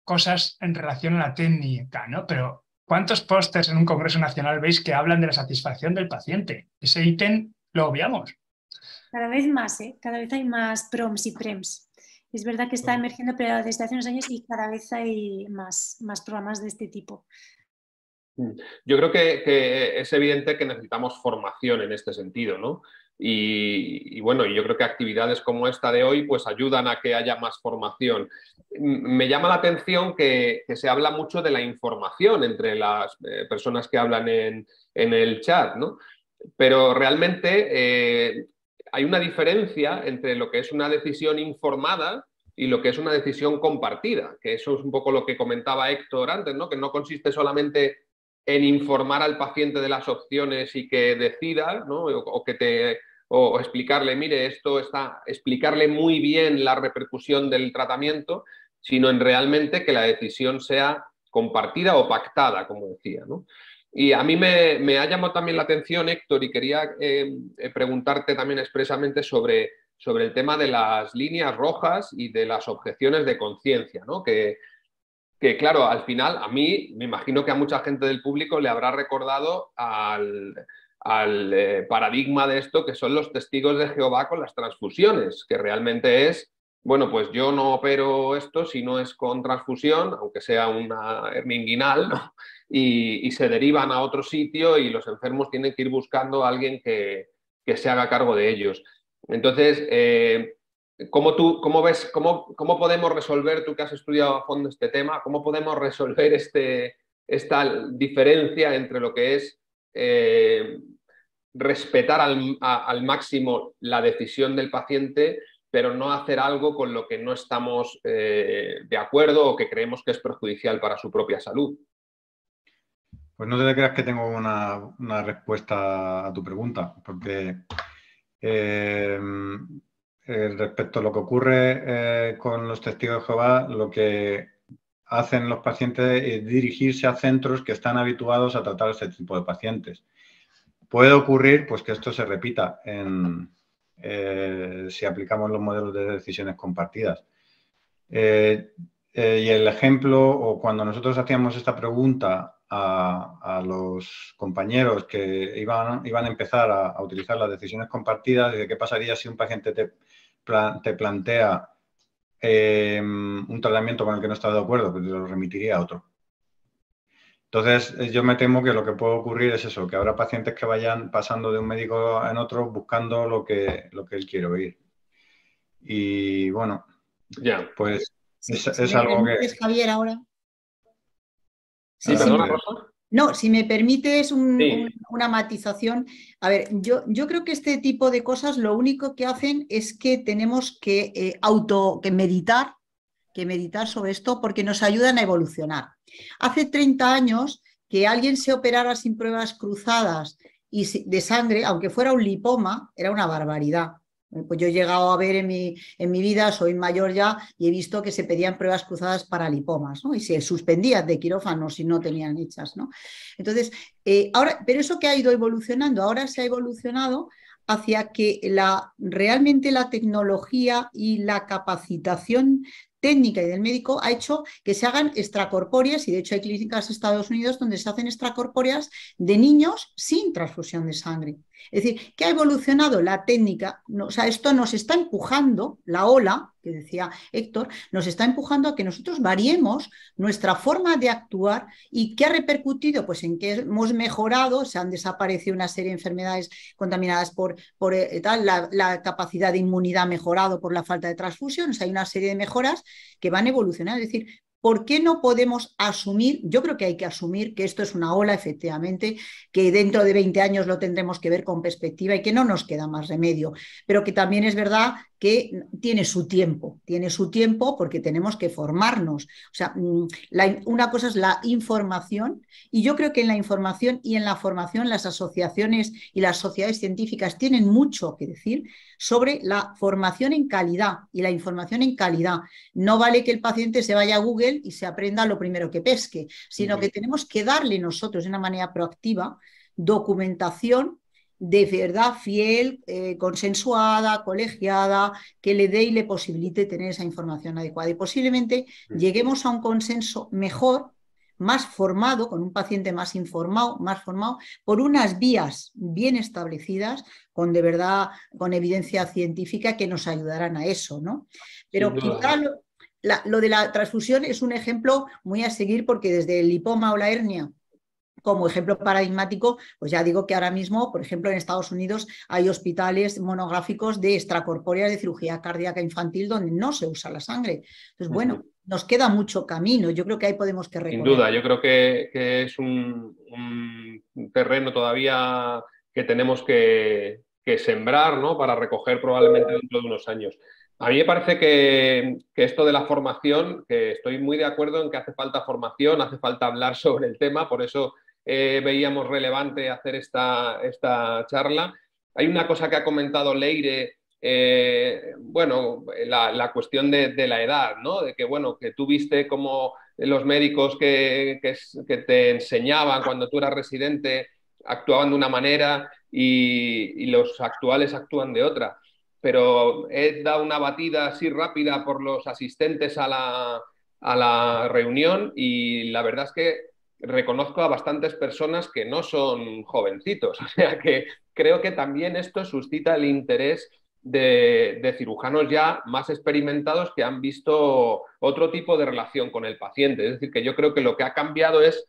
cosas en relación a la técnica, ¿no? Pero ¿cuántos pósters en un Congreso Nacional veis que hablan de la satisfacción del paciente? Ese ítem lo obviamos. Cada vez más, ¿eh? Cada vez hay más proms y prems. Es verdad que está emergiendo, pero desde hace unos años y cada vez hay más, más programas de este tipo. Yo creo que, que es evidente que necesitamos formación en este sentido, ¿no? Y, y bueno, yo creo que actividades como esta de hoy pues ayudan a que haya más formación. Me llama la atención que, que se habla mucho de la información entre las eh, personas que hablan en, en el chat, ¿no? Pero realmente eh, hay una diferencia entre lo que es una decisión informada y lo que es una decisión compartida, que eso es un poco lo que comentaba Héctor antes, ¿no? Que no consiste solamente en informar al paciente de las opciones y que decida, ¿no? o, o que te... o explicarle, mire, esto está, explicarle muy bien la repercusión del tratamiento, sino en realmente que la decisión sea compartida o pactada, como decía, ¿no? Y a mí me, me ha llamado también la atención, Héctor, y quería eh, preguntarte también expresamente sobre, sobre el tema de las líneas rojas y de las objeciones de conciencia, ¿no? Que, que claro, al final, a mí, me imagino que a mucha gente del público le habrá recordado al... al eh, paradigma de esto, que son los testigos de Jehová con las transfusiones, que realmente es, bueno, pues yo no opero esto si no es con transfusión, aunque sea una hernia inguinal, ¿no? y, y se derivan a otro sitio y los enfermos tienen que ir buscando a alguien que, que se haga cargo de ellos. Entonces, eh, ¿cómo, tú, cómo, ves, cómo, ¿cómo podemos resolver, tú que has estudiado a fondo este tema, cómo podemos resolver este, esta diferencia entre lo que es Eh, respetar al, a, al máximo la decisión del paciente, pero no hacer algo con lo que no estamos eh, de acuerdo o que creemos que es perjudicial para su propia salud? Pues no te creas que tengo una, una respuesta a tu pregunta, porque eh, respecto a lo que ocurre eh, con los testigos de Jehová, lo que hacen los pacientes es dirigirse a centros que están habituados a tratar este tipo de pacientes. Puede ocurrir pues, que esto se repita en, eh, si aplicamos los modelos de decisiones compartidas. Eh, eh, y el ejemplo, o cuando nosotros hacíamos esta pregunta a, a los compañeros que iban, iban a empezar a, a utilizar las decisiones compartidas, de qué pasaría si un paciente te, te plantea Eh, un tratamiento con el que no estás de acuerdo, pues lo remitiría a otro. Entonces, yo me temo que lo que puede ocurrir es eso, que habrá pacientes que vayan pasando de un médico en otro buscando lo que, lo que él quiere oír. Y bueno, yeah. pues sí, es, si es algo permites, que... Javier, ahora. Sí, sí, no, no, si me permites un, sí. un, una matización. A ver, yo, yo creo que este tipo de cosas lo único que hacen es que tenemos que eh, auto, que meditar, que meditar sobre esto porque nos ayudan a evolucionar. Hace treinta años que alguien se operara sin pruebas cruzadas y de sangre, aunque fuera un lipoma, era una barbaridad. Pues yo he llegado a ver en mi, en mi vida, soy mayor ya, y he visto que se pedían pruebas cruzadas para lipomas, ¿no? Y se suspendían de quirófano si no tenían hechas, ¿no? Entonces, eh, ahora, pero eso que ha ido evolucionando, ahora se ha evolucionado hacia que la, realmente la tecnología y la capacitación técnica y del médico ha hecho que se hagan extracorpóreas, y de hecho hay clínicas en Estados Unidos donde se hacen extracorpóreas de niños sin transfusión de sangre. Es decir, que ha evolucionado la técnica, no, o sea, esto nos está empujando, la ola que decía Héctor, nos está empujando a que nosotros variemos nuestra forma de actuar. Y ¿qué ha repercutido? Pues en que hemos mejorado, se han desaparecido una serie de enfermedades contaminadas por, por eh, tal, la, la capacidad de inmunidad ha mejorado por la falta de transfusión, o sea, hay una serie de mejoras que van a evolucionar, es decir, ¿por qué no podemos asumir? Yo creo que hay que asumir que esto es una ola, efectivamente, que dentro de veinte años lo tendremos que ver con perspectiva y que no nos queda más remedio, pero que también es verdad que tiene su tiempo, tiene su tiempo porque tenemos que formarnos. O sea, la, una cosa es la información, y yo creo que en la información y en la formación las asociaciones y las sociedades científicas tienen mucho que decir sobre la formación en calidad y la información en calidad. No vale que el paciente se vaya a Google y se aprenda lo primero que pesque, sino sí. que tenemos que darle nosotros de una manera proactiva documentación de verdad fiel, eh, consensuada, colegiada, que le dé y le posibilite tener esa información adecuada. Y posiblemente lleguemos a un consenso mejor, más formado, con un paciente más informado, más formado, por unas vías bien establecidas, con de verdad, con evidencia científica que nos ayudarán a eso, ¿no? Pero no. quizá lo, la, lo de la transfusión es un ejemplo muy a seguir, porque desde el lipoma o la hernia, como ejemplo paradigmático, pues ya digo que ahora mismo, por ejemplo, en Estados Unidos hay hospitales monográficos de extracorpóreas de cirugía cardíaca infantil donde no se usa la sangre. Entonces, bueno, nos queda mucho camino. Yo creo que ahí podemos que recorrer. Sin duda, yo creo que, que es un, un terreno todavía que tenemos que, que sembrar, ¿no? Para recoger probablemente dentro de unos años. A mí me parece que, que esto de la formación, que estoy muy de acuerdo en que hace falta formación, hace falta hablar sobre el tema, por eso eh, veíamos relevante hacer esta, esta charla. Hay una cosa que ha comentado Leyre, eh, bueno, la, la cuestión de, de la edad, ¿no? De que, bueno, que tú viste como los médicos que, que, que te enseñaban cuando tú eras residente actuaban de una manera y, y los actuales actúan de otra. Pero he dado una batida así rápida por los asistentes a la, a la reunión y la verdad es que reconozco a bastantes personas que no son jovencitos. O sea que creo que también esto suscita el interés de, de cirujanos ya más experimentados que han visto otro tipo de relación con el paciente. Es decir, que yo creo que lo que ha cambiado es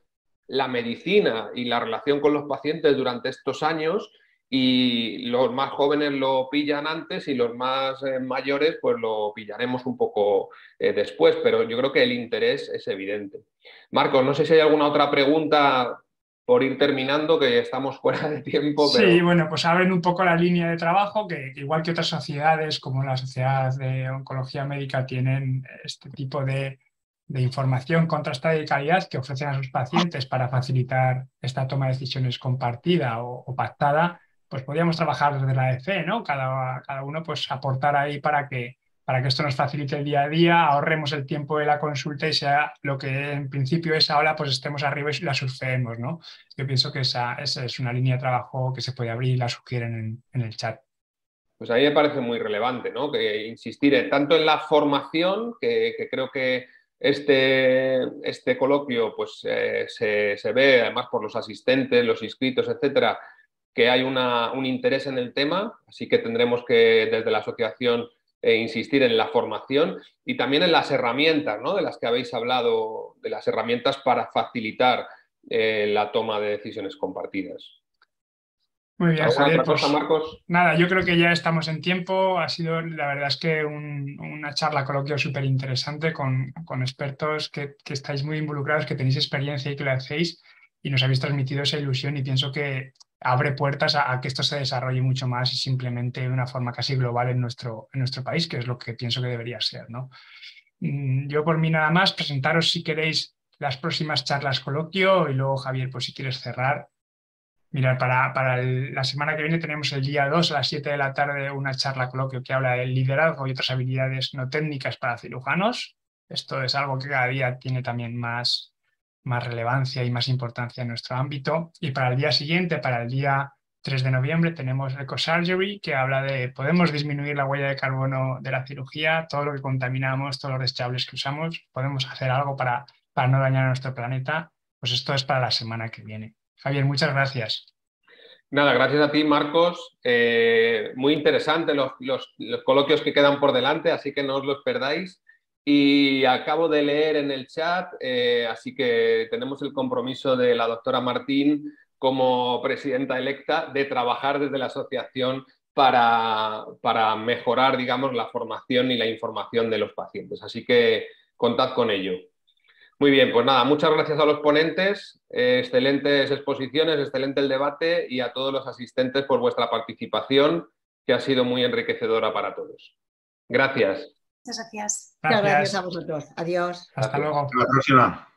la medicina y la relación con los pacientes durante estos años, y los más jóvenes lo pillan antes y los más eh, mayores pues lo pillaremos un poco eh, después, pero yo creo que el interés es evidente. Marcos, no sé si hay alguna otra pregunta por ir terminando, que estamos fuera de tiempo. Pero... Sí, bueno, pues abren un poco la línea de trabajo, que igual que otras sociedades como la Sociedad de Oncología Médica tienen este tipo de, de información contrastada y de calidad que ofrecen a sus pacientes para facilitar esta toma de decisiones compartida o, o pactada, pues podríamos trabajar desde la E F E, ¿no? Cada, cada uno pues aportar ahí para que, para que esto nos facilite el día a día, ahorremos el tiempo de la consulta y sea lo que en principio es ahora, pues estemos arriba y la surfeemos, ¿no? Yo pienso que esa, esa es una línea de trabajo que se puede abrir y la sugieren en, en el chat. Pues a mí me parece muy relevante, ¿no? Que insistir tanto en la formación, que, que creo que este, este coloquio pues eh, se, se ve además por los asistentes, los inscritos, etcétera, que hay una, un interés en el tema, así que tendremos que desde la asociación eh, insistir en la formación y también en las herramientas, ¿no? De las que habéis hablado, de las herramientas para facilitar eh, la toma de decisiones compartidas. Muy bien, Javier, pues, Marcos. Nada, yo creo que ya estamos en tiempo. Ha sido, la verdad es que un, una charla, coloquio súper interesante con, con expertos que, que estáis muy involucrados, que tenéis experiencia y que lo hacéis y nos habéis transmitido esa ilusión y pienso que abre puertas a, a que esto se desarrolle mucho más y simplemente de una forma casi global en nuestro, en nuestro país, que es lo que pienso que debería ser, ¿no? Yo por mí nada más, presentaros si queréis las próximas charlas coloquio y luego Javier, pues si quieres cerrar. Mirad, para, para el, la semana que viene tenemos el día dos a las siete de la tarde una charla coloquio que habla del liderazgo y otras habilidades no técnicas para cirujanos. Esto es algo que cada día tiene también más... más relevancia y más importancia en nuestro ámbito. Y para el día siguiente, para el día tres de noviembre, tenemos EcoSurgery, que habla de podemos disminuir la huella de carbono de la cirugía, todo lo que contaminamos, todos los desechables que usamos, podemos hacer algo para, para no dañar a nuestro planeta. Pues esto es para la semana que viene. Javier, muchas gracias. Nada, gracias a ti, Marcos. Eh, muy interesante los, los, los coloquios que quedan por delante, así que no os los perdáis. Y acabo de leer en el chat, eh, así que tenemos el compromiso de la doctora Martín como presidenta electa de trabajar desde la asociación para, para mejorar, digamos, la formación y la información de los pacientes. Así que contad con ello. Muy bien, pues nada, muchas gracias a los ponentes, eh, excelentes exposiciones, excelente el debate y a todos los asistentes por vuestra participación, que ha sido muy enriquecedora para todos. Gracias. Muchas gracias. Gracias. Gracias a vosotros. Adiós. Hasta luego. Hasta la próxima.